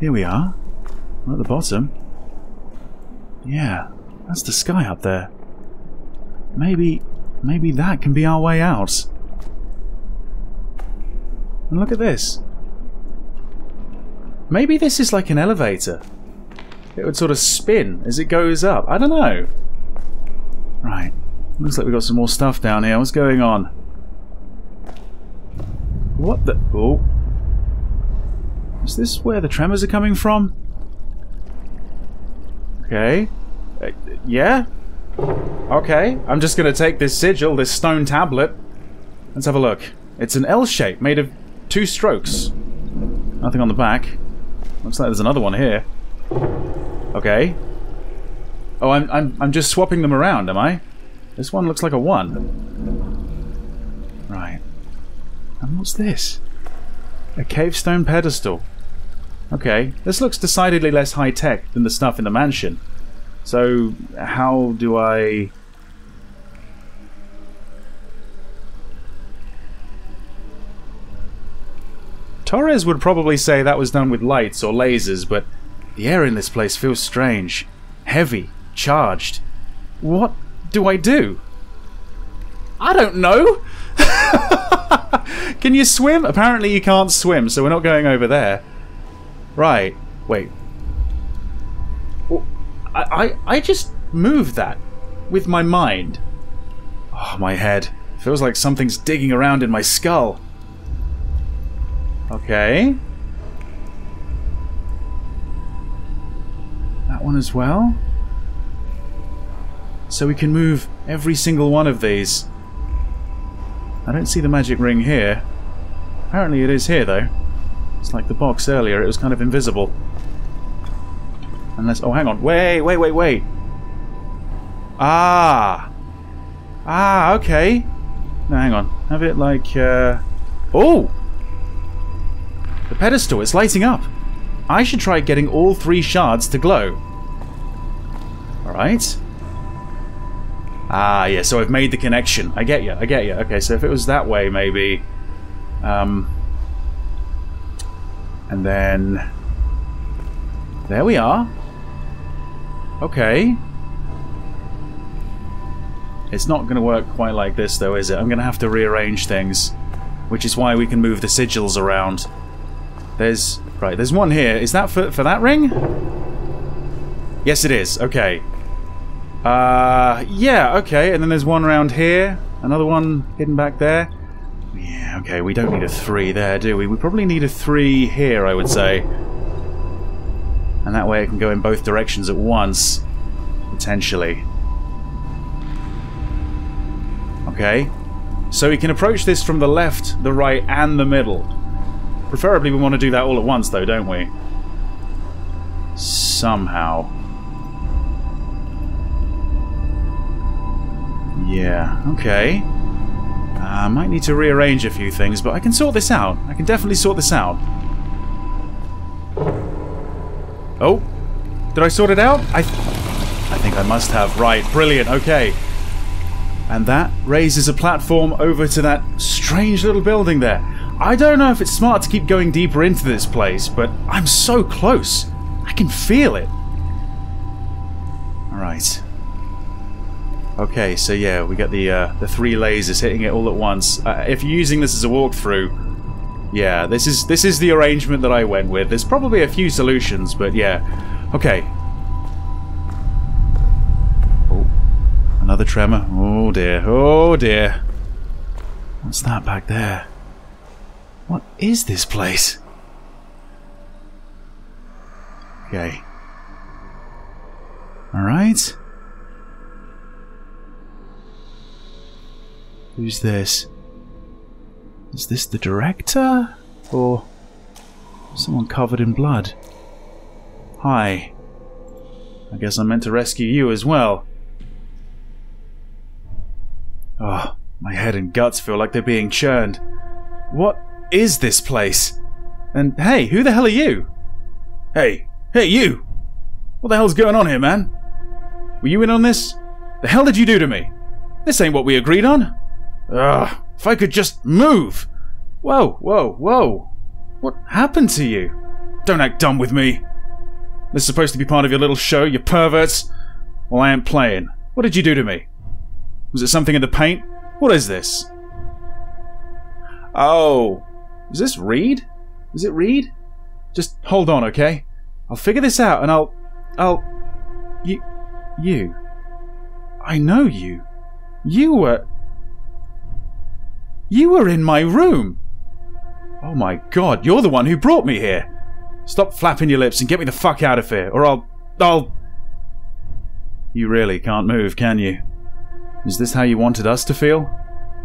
Here we are. We're at the bottom. Yeah, that's the sky up there. Maybe, maybe that can be our way out. And look at this. Maybe this is like an elevator. It would sort of spin as it goes up. I don't know. Right. Looks like we've got some more stuff down here. What's going on? What the... oh. Is this where the tremors are coming from? Okay. Uh, yeah? Okay. I'm just going to take this sigil, this stone tablet. Let's have a look. It's an L shape made of... two strokes. Nothing on the back. Looks like there's another one here. Okay. Oh, I'm I'm I'm just swapping them around, am I? This one looks like a one. Right. And what's this? A cavestone pedestal. Okay. This looks decidedly less high-tech than the stuff in the mansion. So, how do I... Torres would probably say that was done with lights or lasers, but the air in this place feels strange. Heavy. Charged. What do I do? I don't know. Can you swim? Apparently you can't swim, so we're not going over there. Right. Wait. I, I, I just moved that with my mind. Oh, my head. Feels like something's digging around in my skull. Okay. That one as well. So we can move every single one of these. I don't see the magic ring here. Apparently it is here, though. It's like the box earlier. It was kind of invisible. Unless... Oh, hang on. Wait, wait, wait, wait. Ah. Ah, okay. No, hang on. Have it like... Uh... Oh! The pedestal, it's lighting up. I should try getting all three shards to glow. Alright. Ah, yeah, so I've made the connection. I get you, I get you. Okay, so if it was that way, maybe... Um... And then... There we are. Okay. It's not going to work quite like this, though, is it? I'm going to have to rearrange things, which is why we can move the sigils around. There's... Right, there's one here. Is that for, for that ring? Yes, it is. Okay. Uh, yeah, okay. And then there's one around here. Another one hidden back there. Yeah, okay. We don't need a three there, do we? We probably need a three here, I would say. And that way it can go in both directions at once, potentially. Okay, so we can approach this from the left, the right, and the middle. Preferably we want to do that all at once, though, don't we? Somehow. Yeah, okay. I uh, might need to rearrange a few things, but I can sort this out. I can definitely sort this out. Oh, did I sort it out? I, th I think I must have. Right, brilliant, okay. And that raises a platform over to that strange little building there. I don't know if it's smart to keep going deeper into this place, but I'm so close. I can feel it. Alright. Okay, so yeah, we got the uh, the three lasers hitting it all at once. Uh, if you're using this as a walkthrough, yeah, this is, this is the arrangement that I went with. There's probably a few solutions, but yeah. Okay. Another tremor. Oh dear. Oh dear. What's that back there? What is this place? Okay. Alright. Who's this? Is this the director? Or someone covered in blood? Hi. I guess I'm meant to rescue you as well. Oh, my head and guts feel like they're being churned. What is this place? And hey, who the hell are you? Hey, hey you! What the hell's going on here, man? Were you in on this? The hell did you do to me? This ain't what we agreed on. Ugh, if I could just move! Whoa, whoa, whoa. What happened to you? Don't act dumb with me. This is supposed to be part of your little show, you perverts. Well, I ain't playing. What did you do to me? Was it something in the paint? What is this? Oh. Is this Reed? Is it Reed? Just hold on, okay? I'll figure this out and I'll... I'll... You... You... I know you. You were... You were in my room. Oh my god, you're the one who brought me here. Stop flapping your lips and get me the fuck out of here, or I'll... I'll... You really can't move, can you? Is this how you wanted us to feel?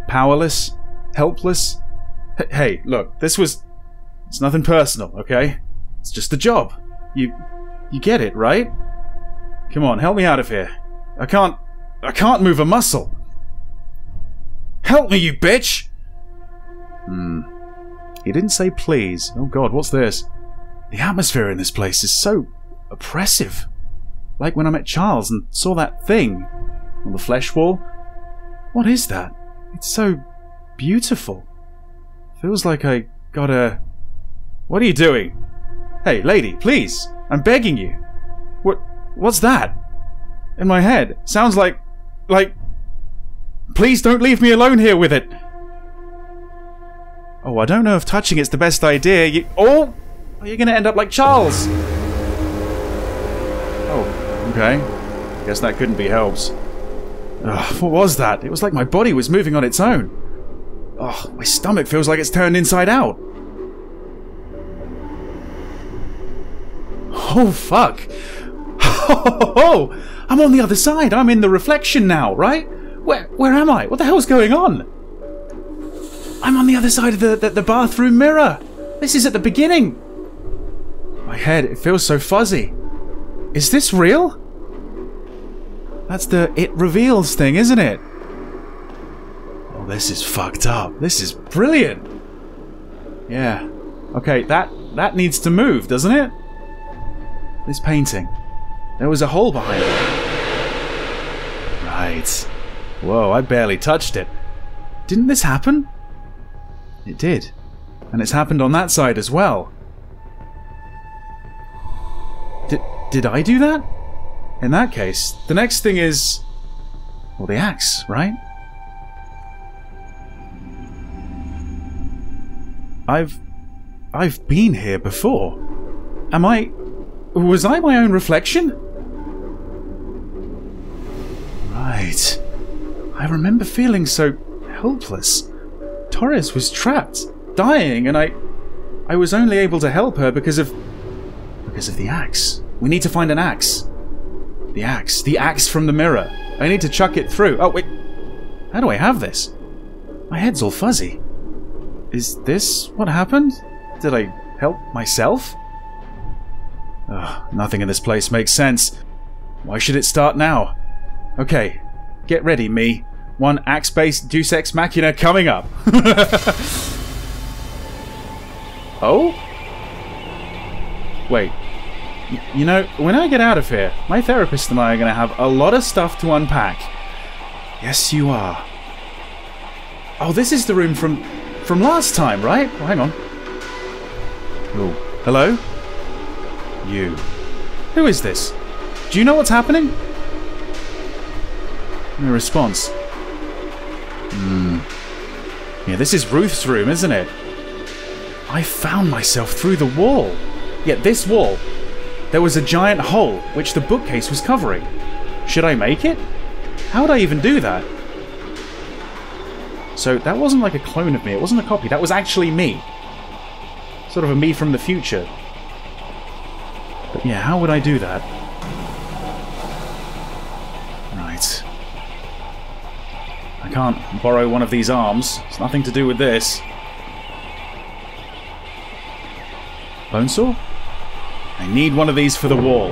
Powerless? Helpless? H- hey, look, this was... It's nothing personal, okay? It's just a job. You... You get it, right? Come on, help me out of here. I can't... I can't move a muscle. Help me, you bitch! Hmm. He didn't say please. Oh god, what's this? The atmosphere in this place is so... oppressive. Like when I met Charles and saw that thing. On the flesh wall? What is that? It's so beautiful. Feels like I got a... What are you doing? Hey, lady, please! I'm begging you! What... what's that? In my head. Sounds like... like... Please don't leave me alone here with it! Oh, I don't know if touching it's the best idea. You oh! You're gonna end up like Charles! Oh, okay. Guess that couldn't be helped. Ugh, what was that? It was like my body was moving on its own. Ugh, my stomach feels like it's turned inside out. Oh, fuck! Oh, I'm on the other side! I'm in the reflection now, right? Where, where am I? What the hell's going on? I'm on the other side of the, the, the bathroom mirror! This is at the beginning! My head, it feels so fuzzy. Is this real? That's the it reveals thing, isn't it? Oh, this is fucked up. This is brilliant! Yeah. Okay, that, that needs to move, doesn't it? This painting. There was a hole behind it. Right. Whoa, I barely touched it. Didn't this happen? It did. And it's happened on that side as well. Did, did I do that? In that case, the next thing is... well, the axe, right? I've... I've been here before. Am I... was I my own reflection? Right. I remember feeling so helpless. Tartarus was trapped, dying, and I... I was only able to help her because of... because of the axe. We need to find an axe. The axe. The axe from the mirror. I need to chuck it through. Oh, wait. How do I have this? My head's all fuzzy. Is this what happened? Did I help myself? Ugh, nothing in this place makes sense. Why should it start now? Okay. Get ready, me. One axe-based Deus Ex Machina coming up. Oh? Wait. Y you know, when I get out of here, my therapist and I are going to have a lot of stuff to unpack. Yes, you are. Oh, this is the room from from last time, right? Oh, hang on. Ooh. Hello? You. Who is this? Do you know what's happening? No response. Hmm. Yeah, this is Ruth's room, isn't it? I found myself through the wall. Yeah, this wall. There was a giant hole, which the bookcase was covering. Should I make it? How would I even do that? So, that wasn't like a clone of me. It wasn't a copy. That was actually me. Sort of a me from the future. But yeah, how would I do that? Right. I can't borrow one of these arms. It's nothing to do with this. Bone saw? I need one of these for the wall.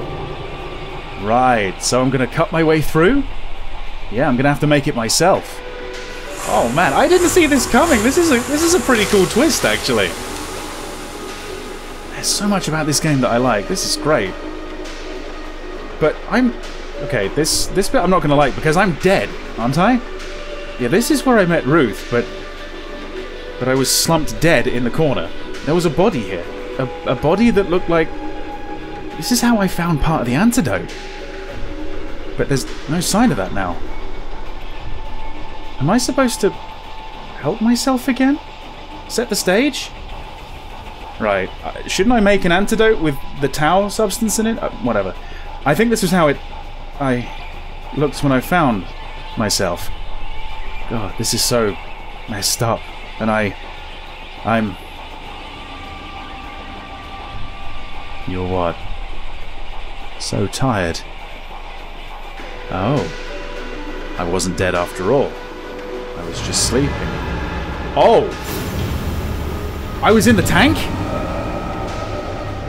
Right, so I'm gonna cut my way through? Yeah, I'm gonna have to make it myself. Oh man, I didn't see this coming. This is a this is a pretty cool twist, actually. There's so much about this game that I like. This is great. But I'm okay, this this bit I'm not gonna like because I'm dead, aren't I? Yeah, this is where I met Ruth, but... but I was slumped dead in the corner. There was a body here. A, a body that looked like... This is how I found part of the antidote. But there's no sign of that now. Am I supposed to... help myself again? Set the stage? Right. Uh, shouldn't I make an antidote with the tau substance in it? Uh, whatever. I think this was how it... I... looked when I found... myself. God, this is so messed up, and I, I'm... You're what? So tired. Oh. I wasn't dead after all. I was just sleeping. Oh! I was in the tank?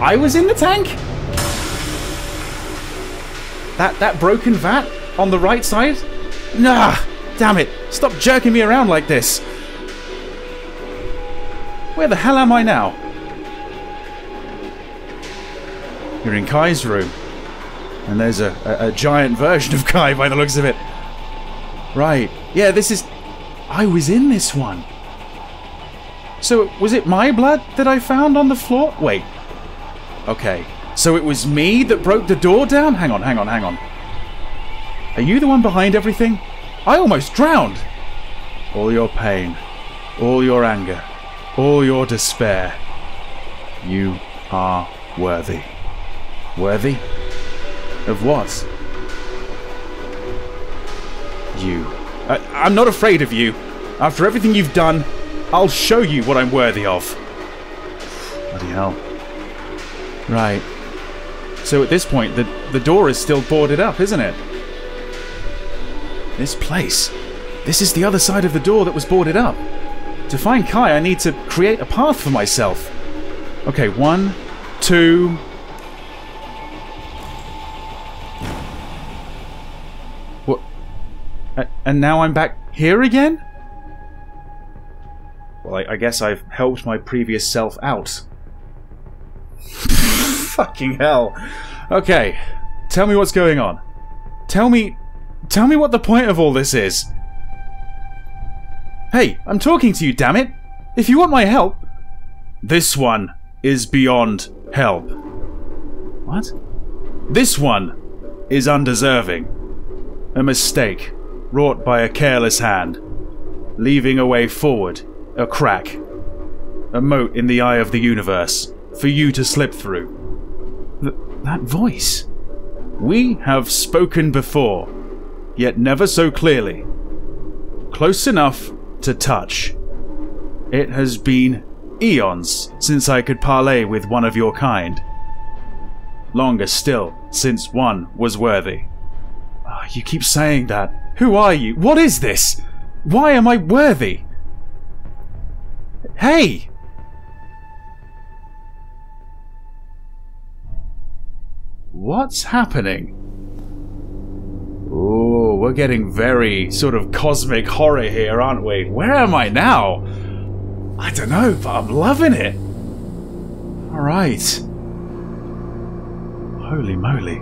I was in the tank? That, that broken vat on the right side? Nah! Damn it! Stop jerking me around like this! Where the hell am I now? You're in Kai's room. And there's a, a, a giant version of Kai by the looks of it. Right. Yeah, this is... I was in this one. So, was it my blood that I found on the floor? Wait. Okay. So it was me that broke the door down? Hang on, hang on, hang on. Are you the one behind everything? I almost drowned! all your pain, all your anger, all your despair. You are worthy. Worthy? Of what? You. I, I'm not afraid of you. After everything you've done, I'll show you what I'm worthy of. Bloody hell. Right. So at this point, the, the door is still boarded up, isn't it? This place. This is the other side of the door that was boarded up. To find Kai, I need to create a path for myself. Okay, one, two... What? And now I'm back here again? Well, I, I guess I've helped my previous self out. Fucking hell. Okay, tell me what's going on. Tell me... Tell me what the point of all this is. Hey, I'm talking to you, damn it! If you want my help... This one is beyond help. What? This one is undeserving. A mistake wrought by a careless hand, leaving a way forward, a crack, a moat in the eye of the universe for you to slip through. Th that voice. We have spoken before, yet never so clearly. Close enough to touch. It has been eons since I could parley with one of your kind. Longer still since one was worthy. Oh, you keep saying that. Who are you? What is this? Why am I worthy? Hey! What's happening? Oh, we're getting very sort of cosmic horror here, aren't we? Where am I now? I don't know, but I'm loving it. All right. Holy moly.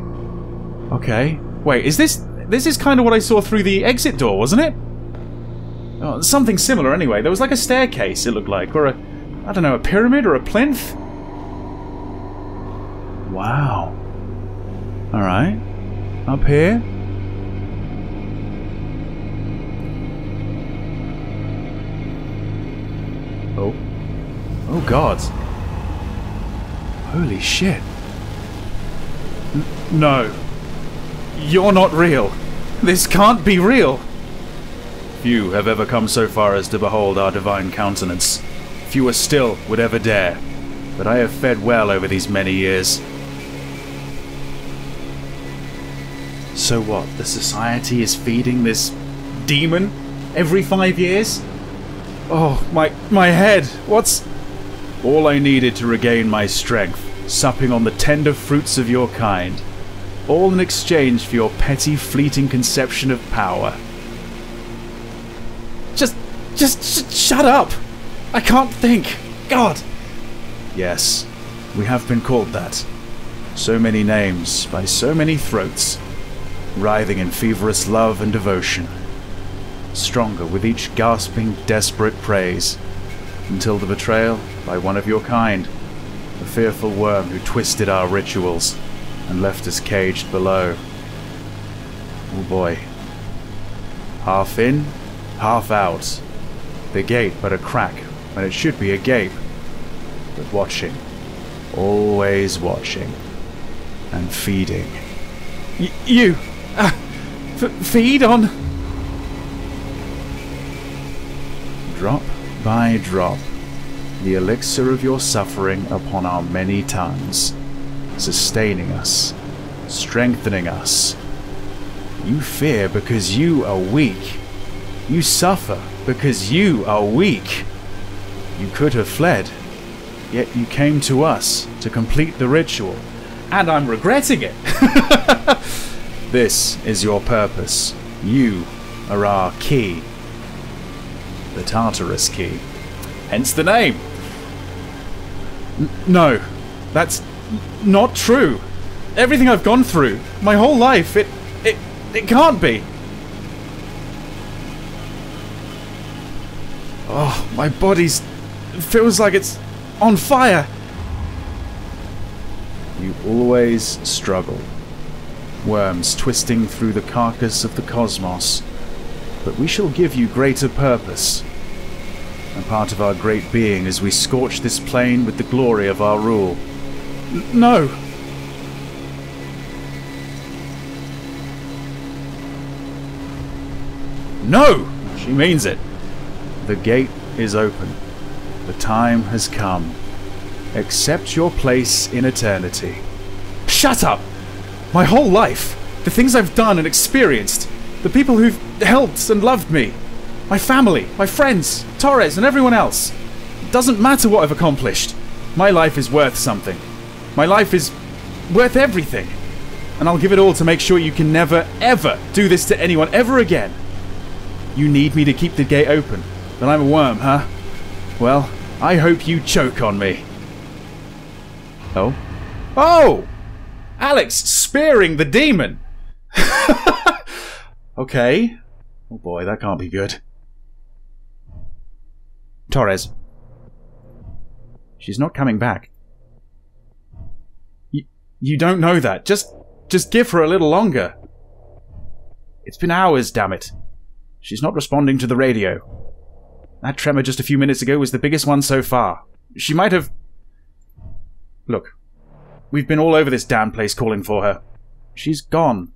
Okay. Wait, is this... This is kind of what I saw through the exit door, wasn't it? Oh, something similar anyway. There was like a staircase, it looked like. Or a... I don't know, a pyramid or a plinth? Wow. All right. Up here. Oh. Oh god. Holy shit. N- no. You're not real. This can't be real. Few have ever come so far as to behold our divine countenance. Fewer still would ever dare. But I have fed well over these many years. So what? The society is feeding this demon every five years? Oh, my, my head! What's... All I needed to regain my strength, supping on the tender fruits of your kind. All in exchange for your petty, fleeting conception of power. Just... just sh shut up! I can't think! God! Yes, we have been called that. So many names, by so many throats. Writhing in feverish love and devotion. Stronger with each gasping, desperate praise, until the betrayal by one of your kind, a fearful worm who twisted our rituals and left us caged below. Oh boy. Half in, half out. The gate but a crack when it should be a gape. But watching, always watching, and feeding. Y you uh, f feed on. Drop by drop, the elixir of your suffering upon our many tongues, sustaining us, strengthening us. You fear because you are weak. You suffer because you are weak. You could have fled, yet you came to us to complete the ritual, and I'm regretting it. This is your purpose. You are our key. The Tartarus key. Hence the name! N no, that's not true. Everything I've gone through, my whole life, it, it, it can't be. Oh, my body's... feels like it's on fire. You always struggle. Worms twisting through the carcass of the cosmos. but we shall give you greater purpose, and part of our great being as we scorch this plain with the glory of our rule. N- no! No! She means it. The gate is open. The time has come. Accept your place in eternity. Shut up! My whole life, the things I've done and experienced, the people who've helped and loved me, my family, my friends, Torres and everyone else. It doesn't matter what I've accomplished. My life is worth something. My life is worth everything. And I'll give it all to make sure you can never, ever do this to anyone ever again. You need me to keep the gate open, but I'm a worm, huh? Well, I hope you choke on me. Oh? Oh! Alex spearing the demon! Okay. Oh boy, that can't be good. Torres. She's not coming back. You, you don't know that. Just, just give her a little longer. It's been hours, damn it. She's not responding to the radio. That tremor just a few minutes ago was the biggest one so far. She might have... Look. We've been all over this damn place calling for her. She's gone.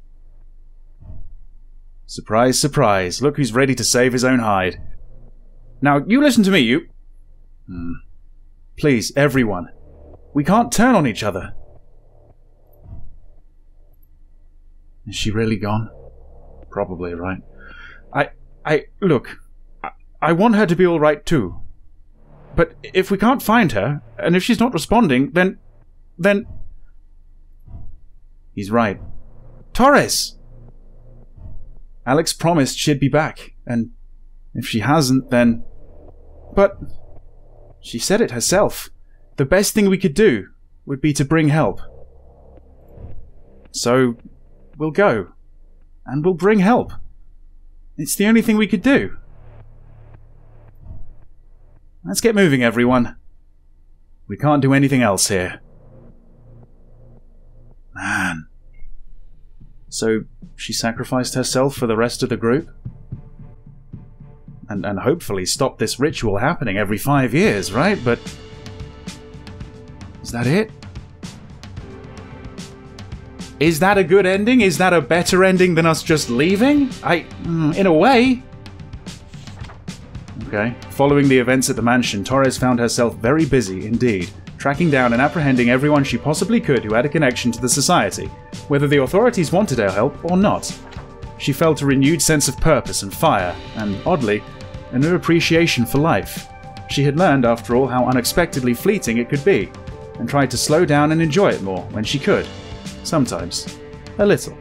Surprise, surprise. Look who's ready to save his own hide. Now, you listen to me, you... Hmm. Please, everyone. We can't turn on each other. Is she really gone? Probably, right? I... I... Look, I, I want her to be all right, too. But if we can't find her, and if she's not responding, then... Then... He's right. Torres! Alex promised she'd be back, and if she hasn't, then... But... She said it herself. The best thing we could do would be to bring help. So, we'll go. And we'll bring help. It's the only thing we could do. Let's get moving, everyone. We can't do anything else here. Man. So, she sacrificed herself for the rest of the group? And, and hopefully stopped this ritual happening every five years, right? But... Is that it? Is that a good ending? Is that a better ending than us just leaving? I... in a way. Okay. Following the events at the mansion, Torres found herself very busy indeed, tracking down and apprehending everyone she possibly could who had a connection to the society, whether the authorities wanted her help or not. She felt a renewed sense of purpose and fire, and, oddly, a new appreciation for life. She had learned, after all, how unexpectedly fleeting it could be, and tried to slow down and enjoy it more when she could. Sometimes. A little.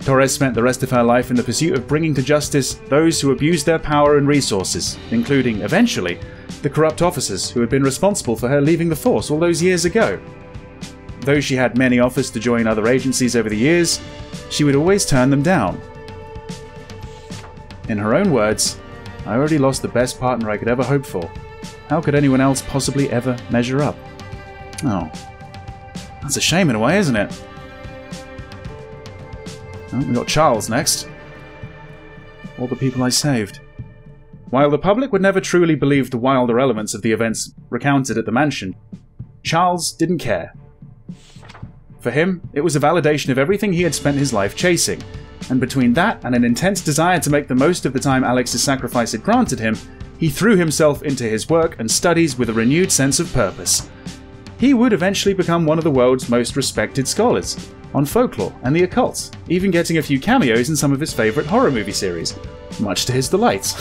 Torres spent the rest of her life in the pursuit of bringing to justice those who abused their power and resources, including, eventually, the corrupt officers who had been responsible for her leaving the force all those years ago. Though she had many offers to join other agencies over the years, she would always turn them down. In her own words, "I already lost the best partner I could ever hope for. How could anyone else possibly ever measure up?" Oh. That's a shame in a way, isn't it? Oh, we got Charles next. All the people I saved. While the public would never truly believe the wilder elements of the events recounted at the mansion, Charles didn't care. For him, it was a validation of everything he had spent his life chasing, and between that and an intense desire to make the most of the time Alex's sacrifice had granted him, he threw himself into his work and studies with a renewed sense of purpose. He would eventually become one of the world's most respected scholars on folklore and the occult, even getting a few cameos in some of his favourite horror movie series, much to his delight.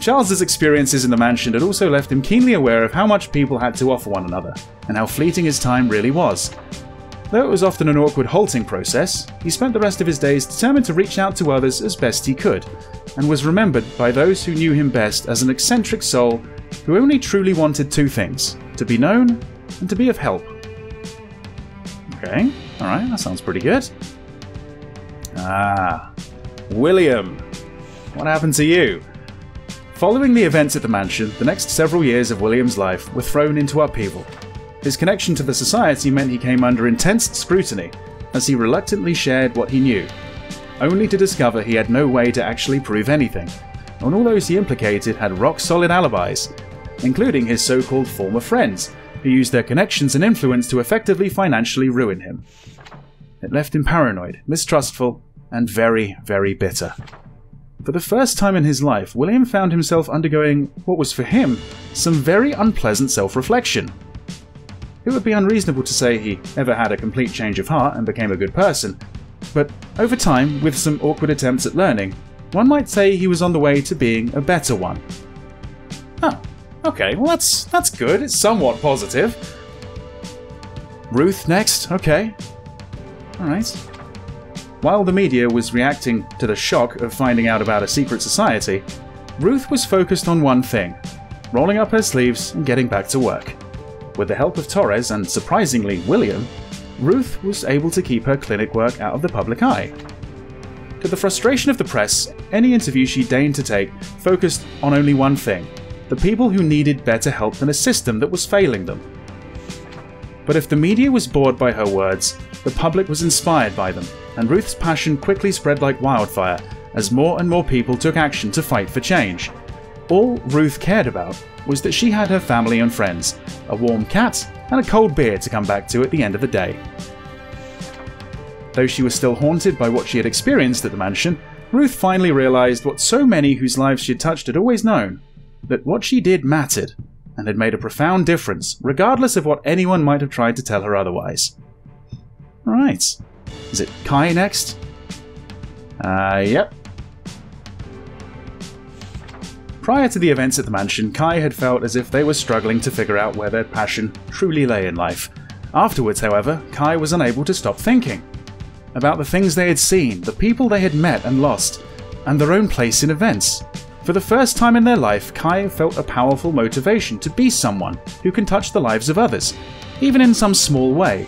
Charles's experiences in the mansion had also left him keenly aware of how much people had to offer one another, and how fleeting his time really was. Though it was often an awkward halting process, he spent the rest of his days determined to reach out to others as best he could, and was remembered by those who knew him best as an eccentric soul who only truly wanted two things, to be known and to be of help. Okay, alright, that sounds pretty good. Ah, William, what happened to you? Following the events at the mansion, the next several years of William's life were thrown into upheaval. His connection to the society meant he came under intense scrutiny, as he reluctantly shared what he knew. only to discover he had no way to actually prove anything, and all those he implicated had rock-solid alibis, including his so-called former friends, who used their connections and influence to effectively financially ruin him. It left him paranoid, mistrustful, and very, very bitter. For the first time in his life, William found himself undergoing what was for him some very unpleasant self-reflection. It would be unreasonable to say he ever had a complete change of heart and became a good person, but over time, with some awkward attempts at learning, one might say he was on the way to being a better one. Huh. Okay, well that's, that's good, it's somewhat positive. Ruth next, okay. Alright. While the media was reacting to the shock of finding out about a secret society, Ruth was focused on one thing, rolling up her sleeves and getting back to work. With the help of Torres and, surprisingly, William, Ruth was able to keep her clinic work out of the public eye. To the frustration of the press, any interview she deigned to take focused on only one thing. The people who needed better help than a system that was failing them. But if the media was bored by her words, the public was inspired by them, and Ruth's passion quickly spread like wildfire as more and more people took action to fight for change. All Ruth cared about was that she had her family and friends, a warm cat, and a cold beer to come back to at the end of the day. Though she was still haunted by what she had experienced at the mansion, Ruth finally realized what so many whose lives she had touched had always known. That what she did mattered, and had made a profound difference, regardless of what anyone might have tried to tell her otherwise. Right. Is it Kai next? Uh, yep. Prior to the events at the mansion, Kai had felt as if they were struggling to figure out where their passion truly lay in life. Afterwards, however, Kai was unable to stop thinking about the things they had seen, the people they had met and lost, and their own place in events. For the first time in their life, Kai felt a powerful motivation to be someone who can touch the lives of others, even in some small way.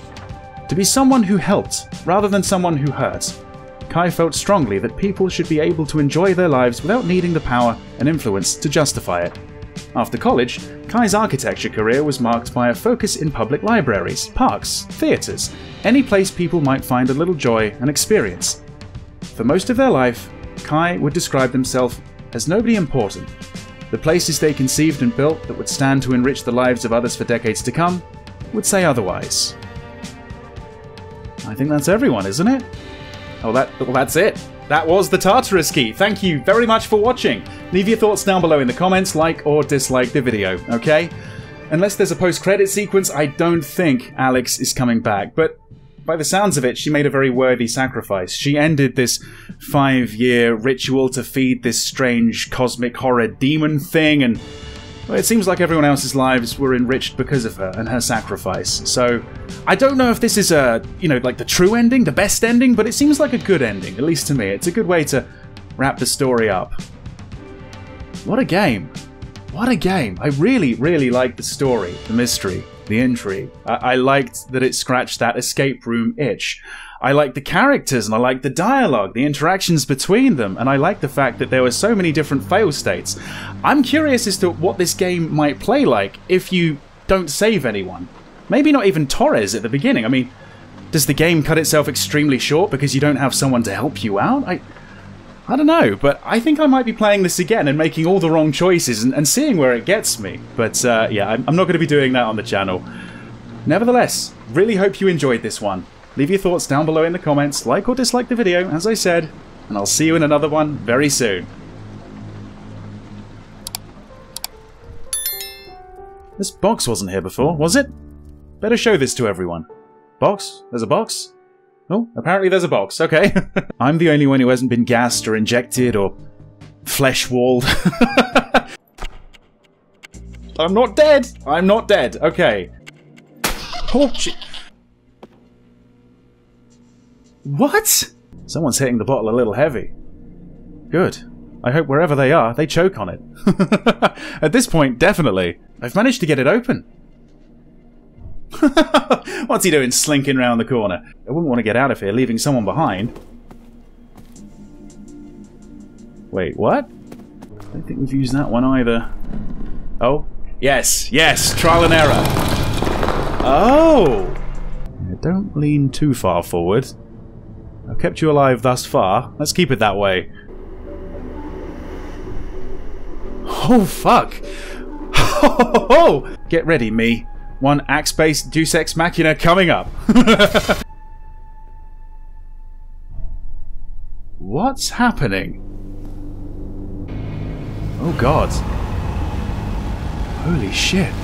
To be someone who helped, rather than someone who hurt. Kai felt strongly that people should be able to enjoy their lives without needing the power and influence to justify it. After college, Kai's architecture career was marked by a focus in public libraries, parks, theatres, any place people might find a little joy and experience. For most of their life, Kai would describe himself as nobody important. The places they conceived and built that would stand to enrich the lives of others for decades to come would say otherwise. I think that's everyone, isn't it? Oh, that, well, that's it. That was the Tartarus Key. Thank you very much for watching. Leave your thoughts down below in the comments, like or dislike the video, okay? Unless there's a post-credit sequence, I don't think Alex is coming back, but by the sounds of it, she made a very worthy sacrifice. She ended this five-year ritual to feed this strange cosmic horror demon thing, and well, it seems like everyone else's lives were enriched because of her and her sacrifice. So I don't know if this is a, you know, like the true ending, the best ending, but it seems like a good ending, at least to me. It's a good way to wrap the story up. What a game. What a game. I really, really liked the story, the mystery. The intrigue. I, I liked that it scratched that escape room itch. I liked the characters and I liked the dialogue, the interactions between them, and I liked the fact that there were so many different fail states. I'm curious as to what this game might play like if you don't save anyone. Maybe not even Torres at the beginning. I mean, does the game cut itself extremely short because you don't have someone to help you out? I, I don't know, but I think I might be playing this again and making all the wrong choices and, and seeing where it gets me. But uh, yeah, I'm, I'm not going to be doing that on the channel. Nevertheless, really hope you enjoyed this one. Leave your thoughts down below in the comments, like or dislike the video, as I said, and I'll see you in another one very soon. This box wasn't here before, was it? Better show this to everyone. Box? There's a box? Oh, apparently there's a box. Okay. I'm the only one who hasn't been gassed or injected or flesh-walled. I'm not dead. I'm not dead. Okay. Oh, shit. What? Someone's hitting the bottle a little heavy. Good. I hope wherever they are, they choke on it. At this point, definitely. I've managed to get it open. What's he doing slinking round the corner? I wouldn't want to get out of here leaving someone behind. Wait, what? I don't think we've used that one either. Oh. Yes, yes, trial and error. Oh! Don't lean too far forward. I've kept you alive thus far. Let's keep it that way. Oh, fuck! Get ready, me. One axe-based Deus Ex Machina coming up. What's happening? Oh, God. Holy shit.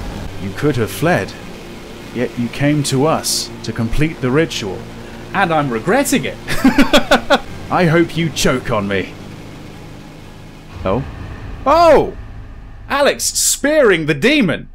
You could have fled. Yet you came to us to complete the ritual. And I'm regretting it. I hope you choke on me. Oh. Oh! Alex spearing the demon!